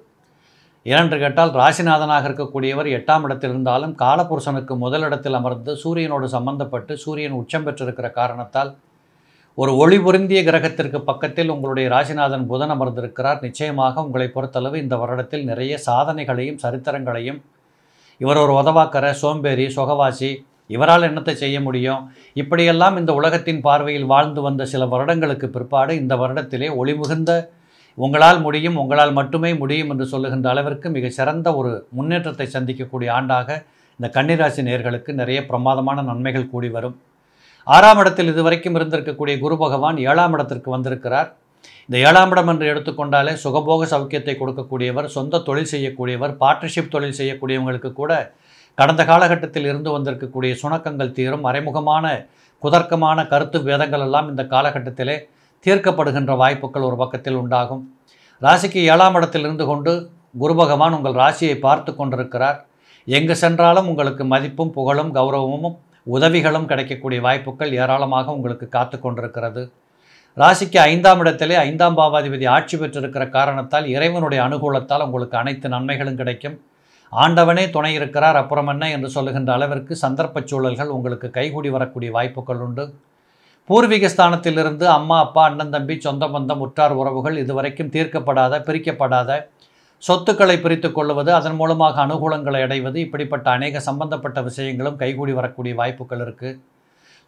ஏனென்று கேட்டால் ராசிநாதனாக இருக்கக்கூடியவர் எட்டாம் இடத்தில் இருந்தாலும் காலபுருஷனுக்கு முதலிடத்தில் அமர்ந்து சூரியனோடு சம்பந்தப்பட்டு சூரியன் உச்சம் பெற்றிருக்கிற காரணத்தால் ஒரு ஒளி பொருந்திய கிரகத்திற்கு பக்கத்தில் உங்களுடைய ராசிநாதன் புதன் அமர்ந்திருக்கிறார். நிச்சயமாக உங்களை பொறுத்தளவு இந்த வருடத்தில் நிறைய சாதனைகளையும் சரித்திரங்களையும், இவர் ஒரு உதவாக்கற, சோம்பேறி, சொகவாசி, இவரால் என்னத்தை செய்ய முடியும், இப்படியெல்லாம் இந்த உலகத்தின் பார்வையில் வாழ்ந்து வந்த சில வருடங்களுக்கு பிற்பாடு இந்த வருடத்திலே ஒளிமிகுந்த, உங்களால் முடியும், உங்களால் மட்டுமே முடியும் என்று சொல்லுகின்ற அளவிற்கு மிக சிறந்த ஒரு முன்னேற்றத்தை சந்திக்கக்கூடிய ஆண்டாக இந்த கன்னிராசி நேயர்களுக்கு நிறைய பிரமாதமான நன்மைகள் கூடி வரும். ஆறாம் இடத்தில் இதுவரைக்கும் இருந்திருக்கக்கூடிய குரு பகவான் ஏழாம் இடத்திற்கு வந்திருக்கிறார். இந்த ஏழாம் இடம் என்று எடுத்துக்கொண்டாலே சுகபோக சௌக்கியத்தை கொடுக்கக்கூடியவர், சொந்த தொழில் செய்யக்கூடியவர், பார்ட்னர்ஷிப் தொழில் செய்யக்கூடியவங்களுக்கு கூட கடந்த காலகட்டத்தில் இருந்து வந்திருக்கக்கூடிய சுணக்கங்கள் தீரும், மறைமுகமான குதர்க்கமான கருத்து வேதங்கள் எல்லாம் இந்த காலகட்டத்திலே தீர்க்கப்படுகின்ற வாய்ப்புகள் ஒரு பக்கத்தில் உண்டாகும். ராசிக்கு ஏழாம் இடத்தில் இருந்து கொண்டு குரு பகவான் உங்கள் ராசியை பார்த்து கொண்டிருக்கிறார். எங்கு சென்றாலும் உங்களுக்கு மதிப்பும் புகழும் கௌரவமும் உதவிகளும் கிடைக்கக்கூடிய வாய்ப்புகள் ஏராளமாக உங்களுக்கு காத்து கொண்டிருக்கிறது. ராசிக்கு ஐந்தாம் இடத்திலே ஐந்தாம் பாவாதிபதி ஆட்சி பெற்றிருக்கிற காரணத்தால் இறைவனுடைய அனுகூலத்தால் உங்களுக்கு அனைத்து நன்மைகளும் கிடைக்கும். ஆண்டவனே துணை இருக்கிறார், அப்புறம் என்ன என்று சொல்லுகின்ற அளவிற்கு சந்தர்ப்ப சூழல்கள் உங்களுக்கு கைகூடி வரக்கூடிய வாய்ப்புகள் உண்டு. பூர்வீக ஸ்தானத்திலிருந்து அம்மா, அப்பா, அண்ணன், தம்பி, சொந்த பந்தம், உற்றார் உறவுகள் இதுவரைக்கும் தீர்க்கப்படாத பிரிக்கப்படாத சொத்துக்களை பிரித்து கொள்வது, அதன் மூலமாக அனுகூலங்களை அடைவது, இப்படிப்பட்ட அநேக சம்பந்தப்பட்ட விஷயங்களும் கைகூடி வரக்கூடிய வாய்ப்புகள் இருக்குது.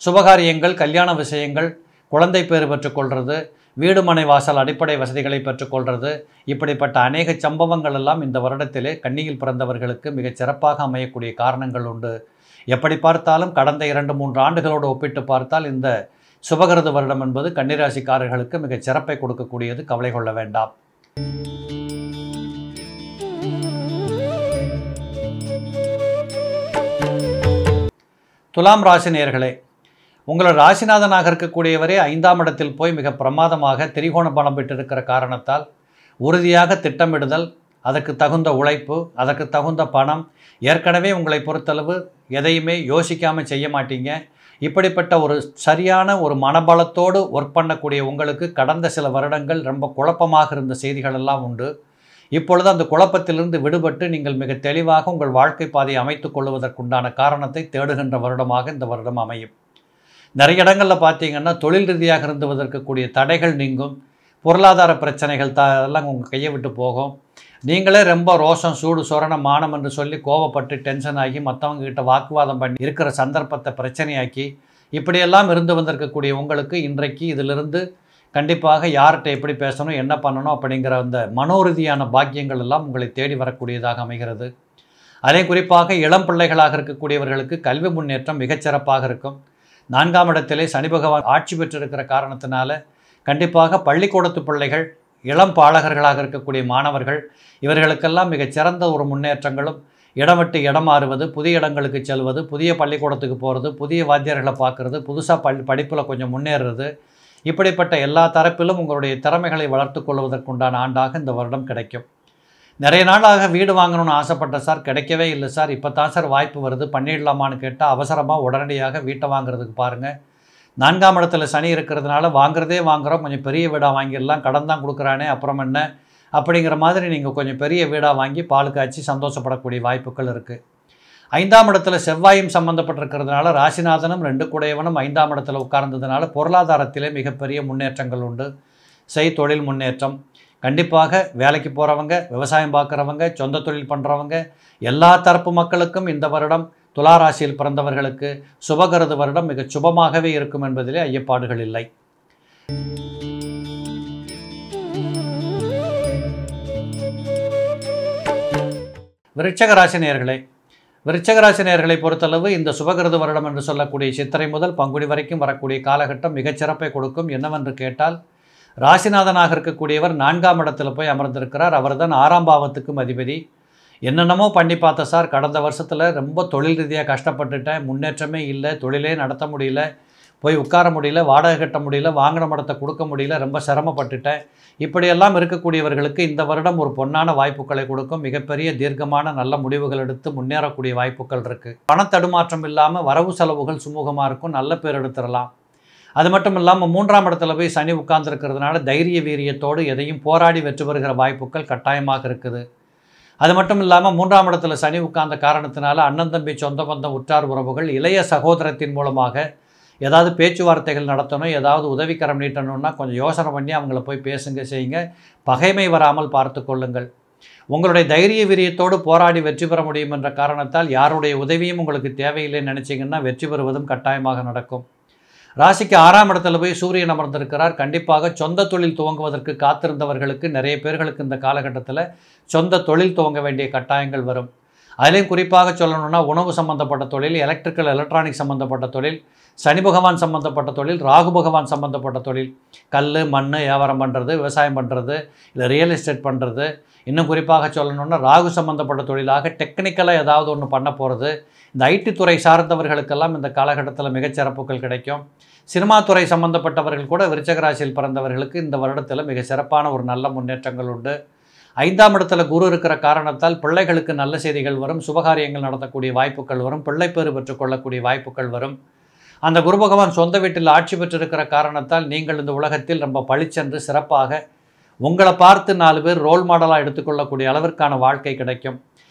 சுபகாரியங்கள், கல்யாண விஷயங்கள், குழந்தை பேறு பெற்றுக்கொள்வது, வீடு மனை வாசல் அடிப்படை வசதிகளை பெற்றுக்கொள்வது, இப்படிப்பட்ட அநேக சம்பவங்கள் எல்லாம் இந்த வருடத்திலே கன்னியில் பிறந்தவர்களுக்கு மிகச் சிறப்பாக அமையக்கூடிய காரணங்கள் உண்டு. எப்படி பார்த்தாலும் கடந்த இரண்டு மூன்று ஆண்டுகளோடு ஒப்பிட்டு பார்த்தால் இந்த சுபகிருத வருடம் என்பது கன்னிராசிக்காரர்களுக்கு மிகச் சிறப்பை கொடுக்கக்கூடியது, கவலை கொள்ள வேண்டாம். துலாம் ராசி நேயர்களே, உங்களோட ராசிநாதனாக இருக்கக்கூடியவரே ஐந்தாம் இடத்தில் போய் மிக பிரமாதமாக திரிகோண பலம் பெற்றிருக்கிற காரணத்தால் உறுதியாக திட்டமிடுதல், அதற்கு தகுந்த உழைப்பு, அதற்கு தகுந்த பணம், ஏற்கனவே உங்களை பொறுத்தளவு எதையுமே யோசிக்காமல் செய்ய மாட்டீங்க, இப்படிப்பட்ட ஒரு சரியான ஒரு மனபலத்தோடு ஒர்க் பண்ணக்கூடிய உங்களுக்கு கடந்த சில வருடங்கள் ரொம்ப குழப்பமாக இருந்த செய்திகளெல்லாம் உண்டு. இப்பொழுது அந்த குழப்பத்திலிருந்து விடுபட்டு நீங்கள் மிக தெளிவாக உங்கள் வாழ்க்கை பாதையை அமைத்து கொள்வதற்குண்டான காரணத்தை தேடுகின்ற வருடமாக இந்த வருடம் அமையும். நிறைய இடங்களில் பார்த்தீங்கன்னா தொழில் ரீதியாக இருந்து வந்திருக்கக்கூடிய தடைகள் நீங்கும், பொருளாதார பிரச்சனைகள் த எல்லாம் உங்கள் கையை விட்டு போகும். நீங்களே ரொம்ப ரோஷம், சூடு, சொரண, மானம் என்று சொல்லி கோபப்பட்டு டென்ஷன் ஆகி மற்றவங்ககிட்ட வாக்குவாதம் பண்ணி இருக்கிற சந்தர்ப்பத்தை பிரச்சனையாக்கி இப்படியெல்லாம் இருந்து வந்திருக்கக்கூடிய உங்களுக்கு இன்றைக்கு இதிலிருந்து கண்டிப்பாக யார்கிட்ட எப்படி பேசணும் என்ன பண்ணணும் அப்படிங்கிற அந்த மனோரீதியான பாக்கியங்கள் எல்லாம் உங்களை தேடி வரக்கூடியதாக அமைகிறது. அதே குறிப்பாக இளம் பிள்ளைகளாக இருக்கக்கூடியவர்களுக்கு கல்வி முன்னேற்றம் மிகச்சிறப்பாக இருக்கும். நான்காம் இடத்திலே சனி பகவான் ஆட்சி பெற்றிருக்கிற காரணத்தினால கண்டிப்பாக பள்ளிக்கூடத்து பிள்ளைகள் இளம் பாலகர்களாக இருக்கக்கூடிய மாணவர்கள் இவர்களுக்கெல்லாம் மிகச்சிறந்த ஒரு முன்னேற்றங்களும் இடமட்டு இடமாறுவது புதிய இடங்களுக்கு செல்வது புதிய பள்ளிக்கூடத்துக்கு போகிறது புதிய வாத்தியர்களை பார்க்குறது புதுசாக பள்ளி படிப்பில் கொஞ்சம் முன்னேறுறது இப்படிப்பட்ட எல்லா தரப்பிலும் உங்களுடைய திறமைகளை வளர்த்து கொள்வதற்குண்டான ஆண்டாக இந்த வருடம் கிடைக்கும். நிறைய நாளாக வீடு வாங்கணும்னு ஆசைப்பட்ட சார் கிடைக்கவே இல்லை சார் இப்போ தான் சார் வாய்ப்பு வருது பண்ணிடலாமான்னு கேட்டால் அவசரமாக உடனடியாக வீட்டை வாங்குறதுக்கு பாருங்கள். நான்காம் இடத்துல சனி இருக்கிறதுனால வாங்குறதே வாங்குகிறோம் கொஞ்சம் பெரிய வீடாக வாங்கிடலாம் கடன் தான் கொடுக்குறானே அப்புறம் என்ன அப்படிங்கிற மாதிரி நீங்கள் கொஞ்சம் பெரிய வீடாக வாங்கி பால் காய்ச்சி சந்தோஷப்படக்கூடிய வாய்ப்புகள் இருக்குது. ஐந்தாம் இடத்துல செவ்வாயும் சம்மந்தப்பட்டிருக்கிறதுனால ராசிநாதனும் ரெண்டு கூடையவனும் ஐந்தாம் இடத்துல உட்கார்ந்ததுனால பொருளாதாரத்திலே மிகப்பெரிய முன்னேற்றங்கள் உண்டு. செய் தொழில் முன்னேற்றம் கண்டிப்பாக வேலைக்கு போகிறவங்க விவசாயம் பார்க்குறவங்க சொந்த தொழில் பண்ணுறவங்க எல்லா தரப்பு மக்களுக்கும் இந்த வருடம் துலாராசியில் பிறந்தவர்களுக்கு சுபகரது வருடம் மிக சுபமாகவே இருக்கும் என்பதிலே ஐயப்பாடுகள் இல்லை. விருச்சக ராசினியர்களே விருச்சக ராசினியர்களை பொறுத்தளவு இந்த சுபகிருது வருடம் என்று சொல்லக்கூடிய சித்திரை முதல் பங்குனி வரைக்கும் வரக்கூடிய காலகட்டம் மிகச்சிறப்பை கொடுக்கும். என்னவென்று கேட்டால் ராசிநாதனாக இருக்கக்கூடியவர் நான்காம் இடத்துல போய் அமர்ந்திருக்கிறார். அவர்தான் ஆறாம் பாவத்துக்கும் அதிபதி. என்னென்னமோ பண்ணி பார்த்த சார் கடந்த வருஷத்தில் ரொம்ப தொழில் ரீதியாக கஷ்டப்பட்டுட்டேன் முன்னேற்றமே இல்லை தொழிலே நடத்த முடியல போய் உட்கார முடியல வாடகை கட்ட முடியல வாங்கின மடத்தை கொடுக்க முடியல ரொம்ப சிரமப்பட்டுட்டேன் இப்படியெல்லாம் இருக்கக்கூடியவர்களுக்கு இந்த வருடம் ஒரு பொன்னான வாய்ப்புகளை கொடுக்கும். மிகப்பெரிய தீர்க்கமான நல்ல முடிவுகள் எடுத்து முன்னேறக்கூடிய வாய்ப்புகள் இருக்குது. பணத்தடுமாற்றம் இல்லாமல் வரவு செலவுகள் சுமூகமாக இருக்கும் நல்ல பேர் எடுத்துடலாம். அது மட்டும் இல்லாமல் மூன்றாம் இடத்துல போய் சனி உட்கார்ந்துருக்கிறதுனால தைரிய வீரியத்தோடு எதையும் போராடி வெற்றி பெறுகிற வாய்ப்புகள் கட்டாயமாக இருக்குது. அது மட்டும் இல்லாமல் மூன்றாம் இடத்துல சனி உட்கார்ந்த காரணத்தினால அண்ணன் தம்பி சொந்த பந்தம் உற்றார் உறவுகள் இளைய சகோதரத்தின் மூலமாக ஏதாவது பேச்சுவார்த்தைகள் நடத்தணும் ஏதாவது உதவிக்கரம் நீட்டணும்னா கொஞ்சம் யோசனை பண்ணி அவங்கள போய் பேசுங்க செய்யுங்க பகைமை வராமல் பார்த்து கொள்ளுங்கள். உங்களுடைய தைரிய வீரியத்தோடு போராடி வெற்றி பெற முடியும் என்ற காரணத்தால் யாருடைய உதவியும் உங்களுக்கு தேவையில்லைன்னு நினச்சிங்கன்னா வெற்றி பெறுவதும் கட்டாயமாக நடக்கும். ராசிக்கு ஆறாம் இடத்துல போய் சூரியன் அமர்ந்திருக்கிறார். கண்டிப்பாக சொந்த தொழில் துவங்குவதற்கு காத்திருந்தவர்களுக்கு நிறைய பேர்களுக்கு இந்த காலகட்டத்தில் சொந்த தொழில் துவங்க வேண்டிய கட்டாயங்கள் வரும். அதிலையும் குறிப்பாக சொல்லணும்னா உணவு சம்பந்தப்பட்ட தொழில் எலக்ட்ரிக்கல் எலக்ட்ரானிக் சம்பந்தப்பட்ட தொழில் சனி பகவான் சம்பந்தப்பட்ட தொழில் ராகு பகவான் சம்பந்தப்பட்ட தொழில் கல் மண் வியாபாரம் பண்ணுறது விவசாயம் பண்ணுறது இல்லை ரியல் எஸ்டேட் பண்ணுறது இன்னும் குறிப்பாக சொல்லணும்னா ராகு சம்பந்தப்பட்ட தொழிலாக டெக்னிக்கலாக ஏதாவது ஒன்று பண்ண போகிறது இந்த ஐடி துறை சார்ந்தவர்களுக்கெல்லாம் இந்த காலகட்டத்தில் மிகச்சிறப்புகள் கிடைக்கும். சினிமா துறை சம்பந்தப்பட்டவர்கள் கூட விருச்சக ராசியில் பிறந்தவர்களுக்கு இந்த வருடத்தில் மிக சிறப்பான ஒரு நல்ல முன்னேற்றங்கள் உண்டு. ஐந்தாம் இடத்துல குரு இருக்கிற காரணத்தால் பிள்ளைகளுக்கு நல்ல செய்திகள் வரும் சுபகாரியங்கள் நடத்தக்கூடிய வாய்ப்புகள் வரும் பிள்ளைப்பேறு பெற்றுக்கொள்ளக்கூடிய வாய்ப்புகள் வரும். அந்த குரு பகவான் சொந்த வீட்டில் ஆட்சி பெற்றிருக்கிற காரணத்தால் நீங்கள் இந்த உலகத்தில் ரொம்ப பழிச்சென்று சிறப்பாக உங்களை பார்த்து நாலு பேர் ரோல் மாடலாக எடுத்துக்கொள்ளக்கூடிய அளவிற்கான வாழ்க்கை கிடைக்கும்.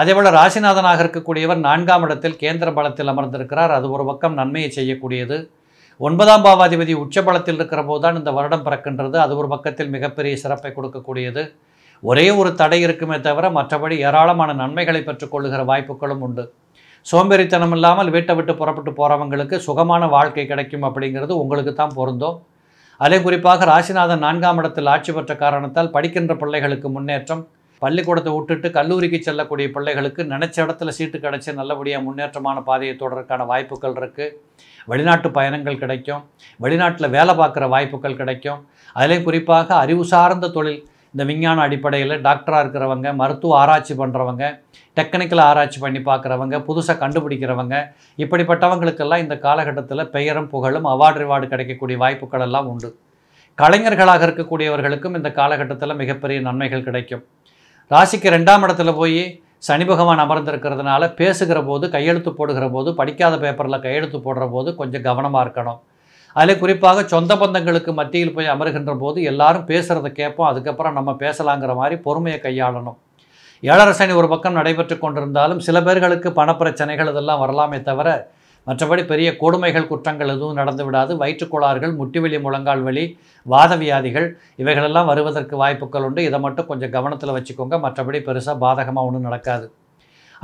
அதேபோல் ராசிநாதனாக இருக்கக்கூடியவர் நான்காம் இடத்தில் கேந்திர பலத்தில் அமர்ந்திருக்கிறார். அது ஒரு பக்கம் நன்மையை செய்யக்கூடியது. ஒன்பதாம் பாவாதிபதி உச்ச பலத்தில் இருக்கிற போதுதான் இந்த வருடம் பிறக்கின்றது. அது ஒரு பக்கத்தில் மிகப்பெரிய சிறப்பை கொடுக்கக்கூடியது. ஒரே ஒரு தடை இருக்குமே தவிர மற்றபடி ஏராளமான நன்மைகளை பெற்றுக்கொள்ளுகிற வாய்ப்புகளும் உண்டு. சோம்பேறித்தனம் இல்லாமல் வீட்டை விட்டு புறப்பட்டு போகிறவங்களுக்கு சுகமான வாழ்க்கை கிடைக்கும் அப்படிங்கிறது உங்களுக்கு தான் பொருந்தும். அதே குறிப்பாக ராசிநாதன் நான்காம் இடத்தில் ஆட்சி பெற்ற காரணத்தால் படிக்கின்ற பிள்ளைகளுக்கு முன்னேற்றம் பள்ளிக்கூடத்தை விட்டுட்டு கல்லூரிக்கு செல்லக்கூடிய பிள்ளைகளுக்கு நினைச்ச இடத்துல சீட்டு கிடைச்சி நல்லபடியாக முன்னேற்றமான பாதையை தொடர்றதுக்கான வாய்ப்புகள் இருக்குது. வெளிநாட்டு பயணங்கள் கிடைக்கும் வெளிநாட்டில் வேலை பார்க்குற வாய்ப்புகள் கிடைக்கும். அதிலையும் குறிப்பாக அறிவு சார்ந்த தொழில் இந்த விஞ்ஞான அடிப்படையில் டாக்டராக இருக்கிறவங்க மருத்துவ ஆராய்ச்சி பண்ணுறவங்க டெக்னிக்கல் ஆராய்ச்சி பண்ணி பார்க்குறவங்க புதுசாக கண்டுபிடிக்கிறவங்க இப்படிப்பட்டவங்களுக்கெல்லாம் இந்த காலகட்டத்தில் பெயரும் புகழும் அவார்டு ரிவார்டு கிடைக்கக்கூடிய வாய்ப்புகள் எல்லாம் உண்டு. கலைஞர்களாக இருக்கக்கூடியவர்களுக்கும் இந்த காலகட்டத்தில் மிகப்பெரிய நன்மைகள் கிடைக்கும். ராசிக்கு ரெண்டாம் இடத்துல போய் சனி பகவான் அமர்ந்திருக்கிறதுனால பேசுகிற போது கையெழுத்து போடுகிற போது படிக்காத பேப்பரில் கையெழுத்து போடுற போது கொஞ்சம் கவனமாக இருக்கணும். அதில் குறிப்பாக சொந்த பந்தங்களுக்கு மத்தியில் போய் அமருகின்ற போது எல்லாரும் பேசுகிறத கேட்போம் அதுக்கப்புறம் நம்ம பேசலாங்கிற மாதிரி பொறுமையை கையாளணும். ஏழரசனி ஒரு பக்கம் நடைபெற்று கொண்டிருந்தாலும் சில பேர்களுக்கு பணப்பிரச்சனைகள் இதெல்லாம் வரலாமே தவிர மற்றபடி பெரிய கொடுமைகள் குற்றங்கள் எதுவும் நடந்துவிடாது. வயிற்றுக்கோளாறுகள், முட்டிவெளி, முழங்கால் வலி, வாதவியாதிகள் இவைகளெல்லாம் வருவதற்கு வாய்ப்புகள் உண்டு. இதை மட்டும் கொஞ்சம் கவனத்தில் வச்சுக்கோங்க. மற்றபடி பெருசாக பாதகமாக ஒன்றும் நடக்காது.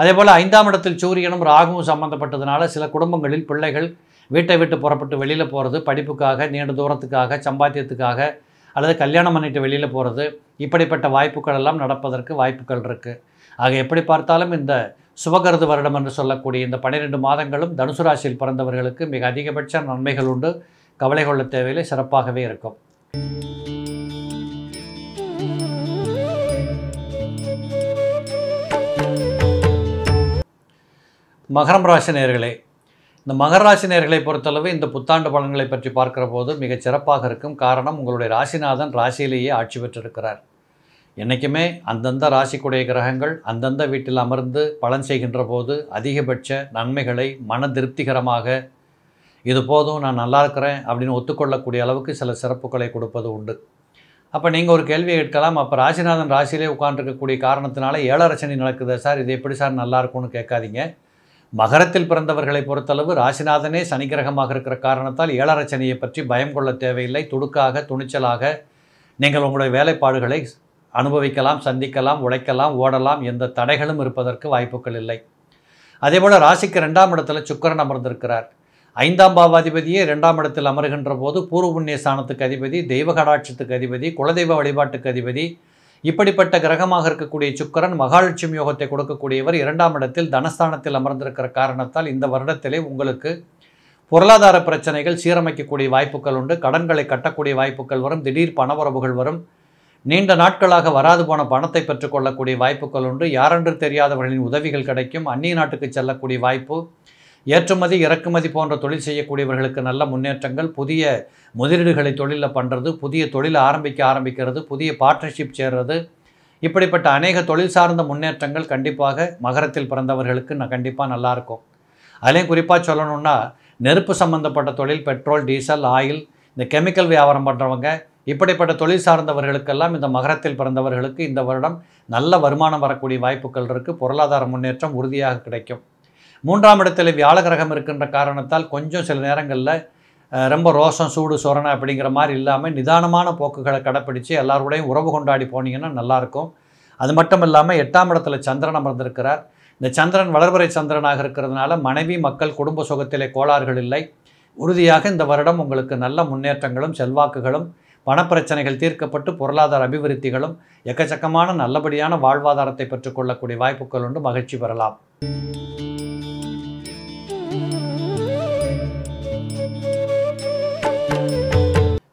அதே போல் ஐந்தாம் இடத்தில் சூரியனும் ராகுவும் சம்பந்தப்பட்டதுனால சில குடும்பங்களில் பிள்ளைகள் வீட்டை விட்டு புறப்பட்டு வெளியில் போகிறது, படிப்புக்காக, நீண்ட தூரத்துக்காக, சம்பாத்தியத்துக்காக அல்லது கல்யாணம் பண்ணிட்டு வெளியில் போகிறது, இப்படிப்பட்ட வாய்ப்புகள் எல்லாம் நடப்பதற்கு வாய்ப்புகள் இருக்குது. ஆக எப்படி பார்த்தாலும் இந்த சுபகருது வருடம் என்று சொல்லக்கூடிய இந்த பன்னிரெண்டு மாதங்களும் தனுசு ராசியில் பிறந்தவர்களுக்கு மிக அதிகபட்ச நன்மைகள் உண்டு. கவலை கொள்ள தேவையில்லை, சிறப்பாகவே இருக்கும். மகரம் ராசி நேயர்களே, இந்த மகர ராசி நேயர்களை பொறுத்தளவு இந்த புத்தாண்டு பலன்களை பற்றி பார்க்குற போது மிகச் சிறப்பாக இருக்கும். காரணம், உங்களுடைய ராசிநாதன் ராசியிலேயே ஆட்சி பெற்றிருக்கிறார். என்றைக்குமே அந்தந்த ராசிக்குடைய கிரகங்கள் அந்தந்த வீட்டில் அமர்ந்து பலன் செய்கின்ற போது அதிகபட்ச நன்மைகளை மன திருப்திகரமாக இது போதும் நான் நல்லா இருக்கிறேன் அப்படின்னு ஒத்துக்கொள்ளக்கூடிய அளவுக்கு சில சிறப்புகளை கொடுப்பது உண்டு. அப்போ நீங்கள் ஒரு கேள்வியை கேட்கலாம், அப்போ ராசிநாதன் ராசியிலே உட்கார்ந்துருக்கக்கூடிய காரணத்தினால ஏழரை சனி நடக்குதா சார், இது எப்படி சார் நல்லா இருக்கும்னு கேட்காதீங்க. மகரத்தில் பிறந்தவர்களை பொறுத்தளவு ராசிநாதனே சனி கிரகமாக இருக்கிற காரணத்தால் ஏழரை சனியை பற்றி பயம் கொள்ள தேவையில்லை. துடுக்காக துணிச்சலாக நீங்கள் உங்களுடைய வேலைப்பாடுகளை அனுபவிக்கலாம், சந்திக்கலாம், உழைக்கலாம், ஓடலாம். எந்த தடைகளும் இருப்பதற்கு வாய்ப்புகள் இல்லை. அதேபோல் ராசிக்கு ரெண்டாம் இடத்துல சுக்கிரன் அமர்ந்திருக்கிறார். ஐந்தாம் பாவாதிபதியே ரெண்டாம் இடத்தில் அமர்கின்ற போது பூர்வ புண்ணிய ஸ்தானத்துக்கு அதிபதி, தெய்வ கடாட்சத்துக்கு அதிபதி, குலதெய்வ வழிபாட்டுக்கு அதிபதி இப்படிப்பட்ட கிரகமாக இருக்கக்கூடிய சுக்கிரன் மகாலட்சுமி யோகத்தை கொடுக்கக்கூடியவர். இரண்டாம் இடத்தில் தனஸ்தானத்தில் அமர்ந்திருக்கிற காரணத்தால் இந்த வருடத்திலே உங்களுக்கு பொருளாதார பிரச்சனைகள் சீரமைக்கக்கூடிய வாய்ப்புகள் உண்டு. கடன்களை கட்டக்கூடிய வாய்ப்புகள் வரும். திடீர் பணவரவுகள் வரும். நீண்ட நாட்களாக வராது போன பணத்தை பெற்றுக்கொள்ளக்கூடிய வாய்ப்புகள் உண்டு. யாரென்று தெரியாதவர்களின் உதவிகள் கிடைக்கும். அந்நிய நாட்டுக்கு செல்லக்கூடிய வாய்ப்பு, ஏற்றுமதி இறக்குமதி போன்ற தொழில் செய்யக்கூடியவர்களுக்கு நல்ல முன்னேற்றங்கள், புதிய முதலீடுகளை தொழிலில் பண்ணுறது, புதிய தொழில் ஆரம்பிக்க ஆரம்பிக்கிறது, புதிய பார்ட்னர்ஷிப் சேர்றது இப்படிப்பட்ட அநேக தொழில் சார்ந்த முன்னேற்றங்கள் கண்டிப்பாக மகரத்தில் பிறந்தவர்களுக்கு நான் கண்டிப்பாக நல்லாயிருக்கும். அதிலையும் குறிப்பாக சொல்லணுன்னா நெருப்பு சம்பந்தப்பட்ட தொழில், பெட்ரோல், டீசல், ஆயில், இந்த கெமிக்கல் வியாபாரம் பண்ணுறவங்க இப்படிப்பட்ட தொழில் சார்ந்தவர்களுக்கெல்லாம் இந்த மகரத்தில் பிறந்தவர்களுக்கு இந்த வருடம் நல்ல வருமானம் வரக்கூடிய வாய்ப்புகள் இருக்குது. பொருளாதார முன்னேற்றம் உறுதியாக கிடைக்கும். மூன்றாம் இடத்துல வியாழகிரகம் இருக்கின்ற காரணத்தால் கொஞ்சம் சில நேரங்களில் ரொம்ப ரோஷம், சூடு, சொரணை அப்படிங்கிற மாதிரி இல்லாமல் நிதானமான போக்குகளை கடைப்பிடித்து எல்லாரோடையும் உறவு கொண்டாடி போனீங்கன்னா நல்லாயிருக்கும். அது மட்டும் இல்லாமல் எட்டாம் இடத்துல சந்திரன் அமர்ந்திருக்கிறார். இந்த சந்திரன் வளர்பிறை சந்திரனாக இருக்கிறதுனால மனைவி, மக்கள், குடும்ப சுகத்திலே கோளாறுகள் இல்லை. உறுதியாக இந்த வருடம் உங்களுக்கு நல்ல முன்னேற்றங்களும் செல்வாக்குகளும் பணப்பிரச்சனைகள் தீர்க்கப்பட்டு பொருளாதார அபிவிருத்திகளும் எக்கச்சக்கமான நல்லபடியான வாழ்வாதாரத்தை பெற்றுக்கொள்ளக்கூடிய வாய்ப்புகள் உண்டு. மகிழ்ச்சி பெறலாம்.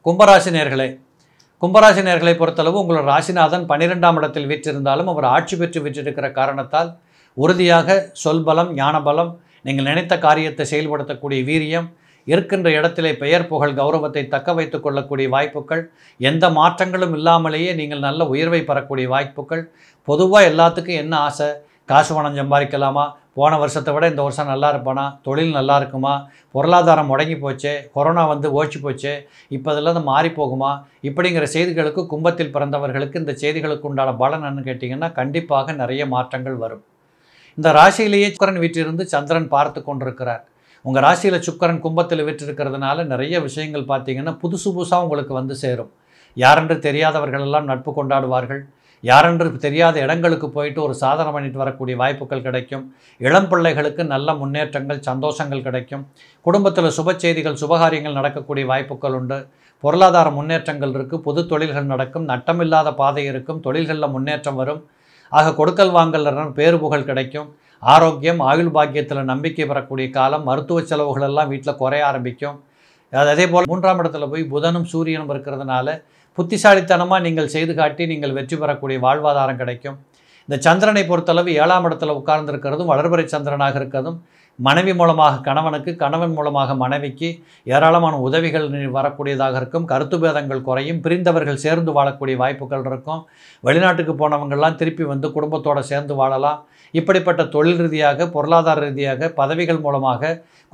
கும்பராசி நேயர்களே, கும்பராசி நேயர்களை பொறுத்தளவு உங்களோட ராசிநாதன் பன்னிரெண்டாம் இடத்தில் வீற்றிருந்தாலும் அவர் ஆட்சி பெற்று வீற்றிருக்கிற காரணத்தால் உறுதியாக சொல்பலம், ஞானபலம், நீங்கள் நினைத்த காரியத்தை செயல்படுத்தக்கூடிய வீரியம், இருக்கின்ற இடத்திலே பெயர், புகழ், கௌரவத்தை தக்க வைத்து கொள்ளக்கூடிய வாய்ப்புகள், எந்த மாற்றங்களும் இல்லாமலேயே நீங்கள் நல்ல உயர்வை பெறக்கூடிய வாய்ப்புகள். பொதுவாக எல்லாத்துக்கும் என்ன ஆசை, காசு பணம் சம்பாதிக்கலாமா, போன வருஷத்தை விட இந்த வருஷம் நல்லா இருப்பானா, தொழில் நல்லா இருக்குமா, பொருளாதாரம் முடங்கி போச்சே, கொரோனா வந்து ஓய்ச்சி போச்சே, இப்போ இதெல்லாம் மாறி போகுமா, இப்படிங்கிற செய்திகளுக்கு கும்பத்தில் பிறந்தவர்களுக்கு இந்த செய்திகளுக்கு உண்டான பலன் என்னன்னு கேட்டிங்கன்னா கண்டிப்பாக நிறைய மாற்றங்கள் வரும். இந்த ராசியிலேயே சுக்கிரன் வீட்டிலிருந்து சந்திரன் பார்த்து கொண்டிருக்கிறார். உங்கள் ராசியில் சுக்கிரன் கும்பத்தில் விற்றிருக்கிறதுனால நிறைய விஷயங்கள் பார்த்தீங்கன்னா புதுசு புதுசாக உங்களுக்கு வந்து சேரும். யாரென்று தெரியாதவர்களெல்லாம் நட்பு கொண்டாடுவார்கள். யாரென்று தெரியாத இடங்களுக்கு போயிட்டு ஒரு சாதனை பண்ணிட்டு வரக்கூடிய வாய்ப்புகள் கிடைக்கும். இளம் பிள்ளைகளுக்கு நல்ல முன்னேற்றங்கள், சந்தோஷங்கள் கிடைக்கும். குடும்பத்தில் சுப செய்திகள், சுபகாரியங்கள் நடக்கக்கூடிய வாய்ப்புகள் உண்டு. பொருளாதார முன்னேற்றங்கள் இருக்குது. புது தொழில்கள் நடக்கும். நட்டமில்லாத பாதை இருக்கும். தொழில்களில் முன்னேற்றம் வரும். ஆக கொடுக்கல் வாங்கல், பேர், புகழ் கிடைக்கும். ஆரோக்கியம், ஆயுள் பாக்கியத்தில் நம்பிக்கை பெறக்கூடிய காலம். மருத்துவ செலவுகள் எல்லாம் வீட்டில் குறைய ஆரம்பிக்கும். அதே போல் மூன்றாம் இடத்துல போய் புதனும் சூரியனும் இருக்கிறதுனால புத்திசாலித்தனமாக நீங்கள் செய்து காட்டி நீங்கள் வெற்றி பெறக்கூடிய வாழ்வாதாரம் கிடைக்கும். இந்த சந்திரனை பொறுத்தளவு ஏழாம் இடத்துல உட்கார்ந்துருக்கிறதும் வளர்பிறை சந்திரனாக இருக்கிறதும் மனைவி மூலமாக கணவனுக்கு, கணவன் மூலமாக மனைவிக்கு ஏராளமான உதவிகள் வரக்கூடியதாக இருக்கும். கருத்து பேதங்கள் குறையும். பிரிந்தவர்கள் சேர்ந்து வாழக்கூடிய வாய்ப்புகள் இருக்கும். வெளிநாட்டுக்கு போனவங்கள்லாம் திருப்பி வந்து குடும்பத்தோடு சேர்ந்து வாழலாம். இப்படிப்பட்ட தொழில் ரீதியாக, பொருளாதார ரீதியாக, பதவிகள் மூலமாக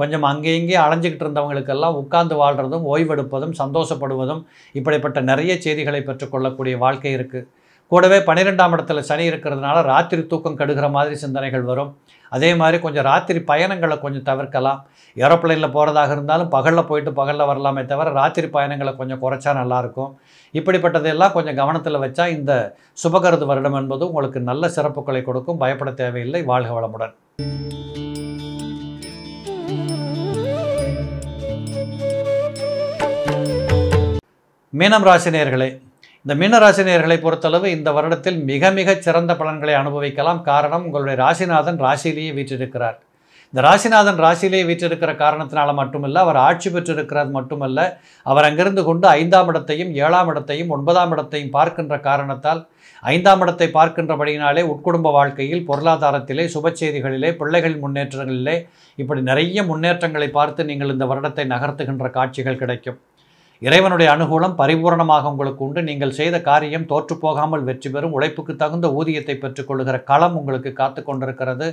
கொஞ்சம் அங்கேங்கே அலைஞ்சிக்கிட்டு இருந்தவங்களுக்கெல்லாம் உட்கார்ந்து வாழ்கிறதும், ஓய்வெடுப்பதும், சந்தோஷப்படுவதும் இப்படிப்பட்ட நிறைய செய்திகளை பெற்றுக்கொள்ளக்கூடிய வாழ்க்கை இருக்குது. கூடவே பன்னிரெண்டாம் இடத்துல சனி இருக்கிறதுனால ராத்திரி தூக்கம் கெடுகிற மாதிரி சிந்தனைகள் வரும். அதே மாதிரி கொஞ்சம் ராத்திரி பயணங்களை கொஞ்சம் தவிர்க்கலாம். ஏரோப்ளைனில் போகிறதாக இருந்தாலும் பகலில் போயிட்டு பகலில் வரலாமே தவிர ராத்திரி பயணங்களை கொஞ்சம் குறைச்சா நல்லாயிருக்கும். இப்படிப்பட்டதெல்லாம் கொஞ்சம் கவனத்தில் வச்சா இந்த சுபகருது வருடம் என்பது உங்களுக்கு நல்ல சிறப்புகளை கொடுக்கும். பயப்பட தேவையில்லை. வாழ்க வளமுடன். மீனம் ராசினியர்களே, இந்த மீன ராசினியர்களை பொறுத்தளவு இந்த வருடத்தில் மிக மிக சிறந்த பலன்களை அனுபவிக்கலாம். காரணம், உங்களுடைய ராசிநாதன் ராசியிலேயே வீற்றிருக்கிறார். இந்த ராசிநாதன் ராசியிலேயே வீற்றிருக்கிற காரணத்தினால மட்டுமல்ல, அவர் ஆட்சி பெற்றிருக்கிறது மட்டுமல்ல, அவர் அங்கிருந்து கொண்டு ஐந்தாம் இடத்தையும் ஏழாம் இடத்தையும் ஒன்பதாம் இடத்தையும் பார்க்கின்ற காரணத்தால், ஐந்தாம் இடத்தை பார்க்கின்றபடியினாலே உட்குடும்ப வாழ்க்கையில், பொருளாதாரத்திலே, சுப செய்திகளிலே, பிள்ளைகள் முன்னேற்றங்களிலே இப்படி நிறைய முன்னேற்றங்களை பார்த்து நீங்கள் இந்த வருடத்தை நகர்த்துகின்ற காட்சிகள் கிடைக்கும். இறைவனுடைய அனுகூலம் பரிபூரணமாக உங்களுக்கு உண்டு. நீங்கள் செய்த காரியம் தோற்று போகாமல் வெற்றி பெறும். உழைப்புக்கு தகுந்த ஊதியத்தை பெற்றுக்கொள்ளுகிற களம் உங்களுக்கு காத்து கொண்டிருக்கிறது.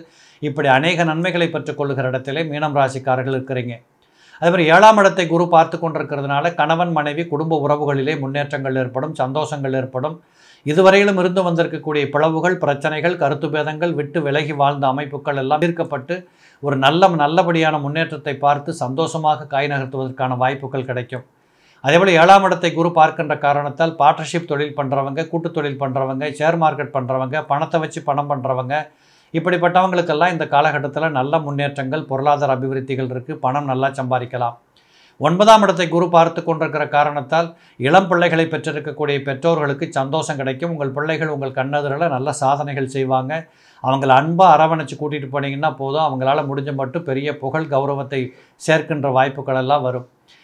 இப்படி அநேக நன்மைகளை பெற்றுக்கொள்ளுகிற இடத்திலே மீனம் ராசிக்காரர்கள் இருக்கிறீங்க. அதேமாதிரி ஏழாம் இடத்தை குரு பார்த்து கொண்டிருக்கிறதுனால கணவன் மனைவி குடும்ப உறவுகளிலே முன்னேற்றங்கள் ஏற்படும், சந்தோஷங்கள் ஏற்படும். இதுவரையிலும் இருந்து வந்திருக்கக்கூடிய பிளவுகள், பிரச்சனைகள், கருத்து பேதங்கள், விட்டு விலகி வாழ்ந்த அமைப்புகள் எல்லாம் தீர்க்கப்பட்டு ஒரு நல்ல நல்லபடியான முன்னேற்றத்தை பார்த்து சந்தோஷமாக காய் நகர்த்துவதற்கான வாய்ப்புகள் கிடைக்கும். அதேபோல் ஏழாம் இடத்தை குரு பார்க்கின்ற காரணத்தால் பார்ட்னர்ஷிப் தொழில் பண்ணுறவங்க, கூட்டு தொழில் பண்ணுறவங்க, ஷேர் மார்க்கெட் பண்ணுறவங்க, பணத்தை வச்சு பணம் பண்ணுறவங்க, இப்படிப்பட்டவங்களுக்கெல்லாம் இந்த காலகட்டத்தில் நல்ல முன்னேற்றங்கள், பொருளாதார அபிவிருத்திகள் இருக்குது. பணம் நல்லா சம்பாதிக்கலாம். ஒன்பதாம் இடத்தை குரு பார்த்து கொண்டிருக்கிற காரணத்தால் இளம் பிள்ளைகளை பெற்றிருக்கக்கூடிய பெற்றோர்களுக்கு சந்தோஷம் கிடைக்கும். உங்கள் பிள்ளைகள் உங்கள் கண்ணெதிரில் நல்ல சாதனைகள் செய்வாங்க. அவங்கள அன்பாக அரவணைச்சு கூட்டிகிட்டு போனீங்கன்னா போதும், அவங்களால் முடிஞ்ச மட்டும் பெரிய புகழ் கௌரவத்தை சேர்க்கின்ற வாய்ப்புகள் எல்லாம் வரும்.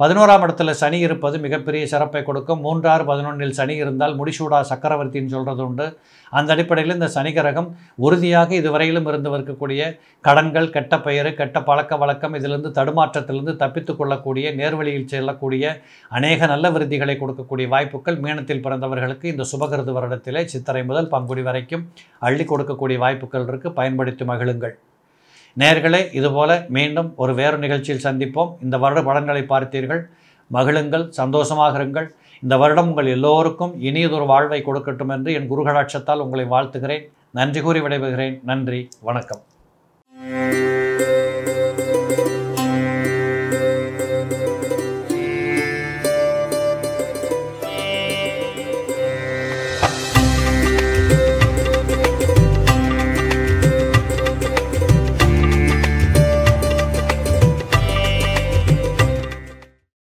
பதினோராம் இடத்துல சனி இருப்பது மிகப்பெரிய சிறப்பை கொடுக்கும். மூன்றாறு பதினொன்றில் சனி இருந்தால் முடிசூடா சக்கரவர்த்தின்னு சொல்கிறது உண்டு. அந்த அடிப்படையில் இந்த சனி கிரகம் உறுதியாக இதுவரையிலும் இருந்து வரக்கூடிய கடன்கள், கெட்ட பெயர், கெட்ட பழக்க வழக்கம், இதிலிருந்து தடுமாற்றத்திலிருந்து தப்பித்து கொள்ளக்கூடிய, நேர்வழியில் செல்லக்கூடிய அநேக நல்ல விருத்திகளை கொடுக்கக்கூடிய வாய்ப்புகள் மீனத்தில் பிறந்தவர்களுக்கு இந்த சுபகிருது வருடத்திலே சித்திரை முதல் பங்குடி வரைக்கும் அள்ளி கொடுக்கக்கூடிய வாய்ப்புகள் இருக்குது. பயன்படுத்தி மகிழுங்கள். நேயர்களே, இதுபோல மீண்டும் ஒரு வேறு நிகழ்ச்சியில் சந்திப்போம். இந்த வருட பலன்களை பார்த்தீர்கள். மகிழுங்கள், சந்தோஷமாக இருங்கள். இந்த வருடம் உங்கள் எல்லோருக்கும் இனியதொரு வாழ்வை கொடுக்கட்டும் என்று என் குருகடாட்சத்தால் உங்களை வாழ்த்துகிறேன். நன்றி கூறி விடைபெறுகிறேன். நன்றி, வணக்கம்.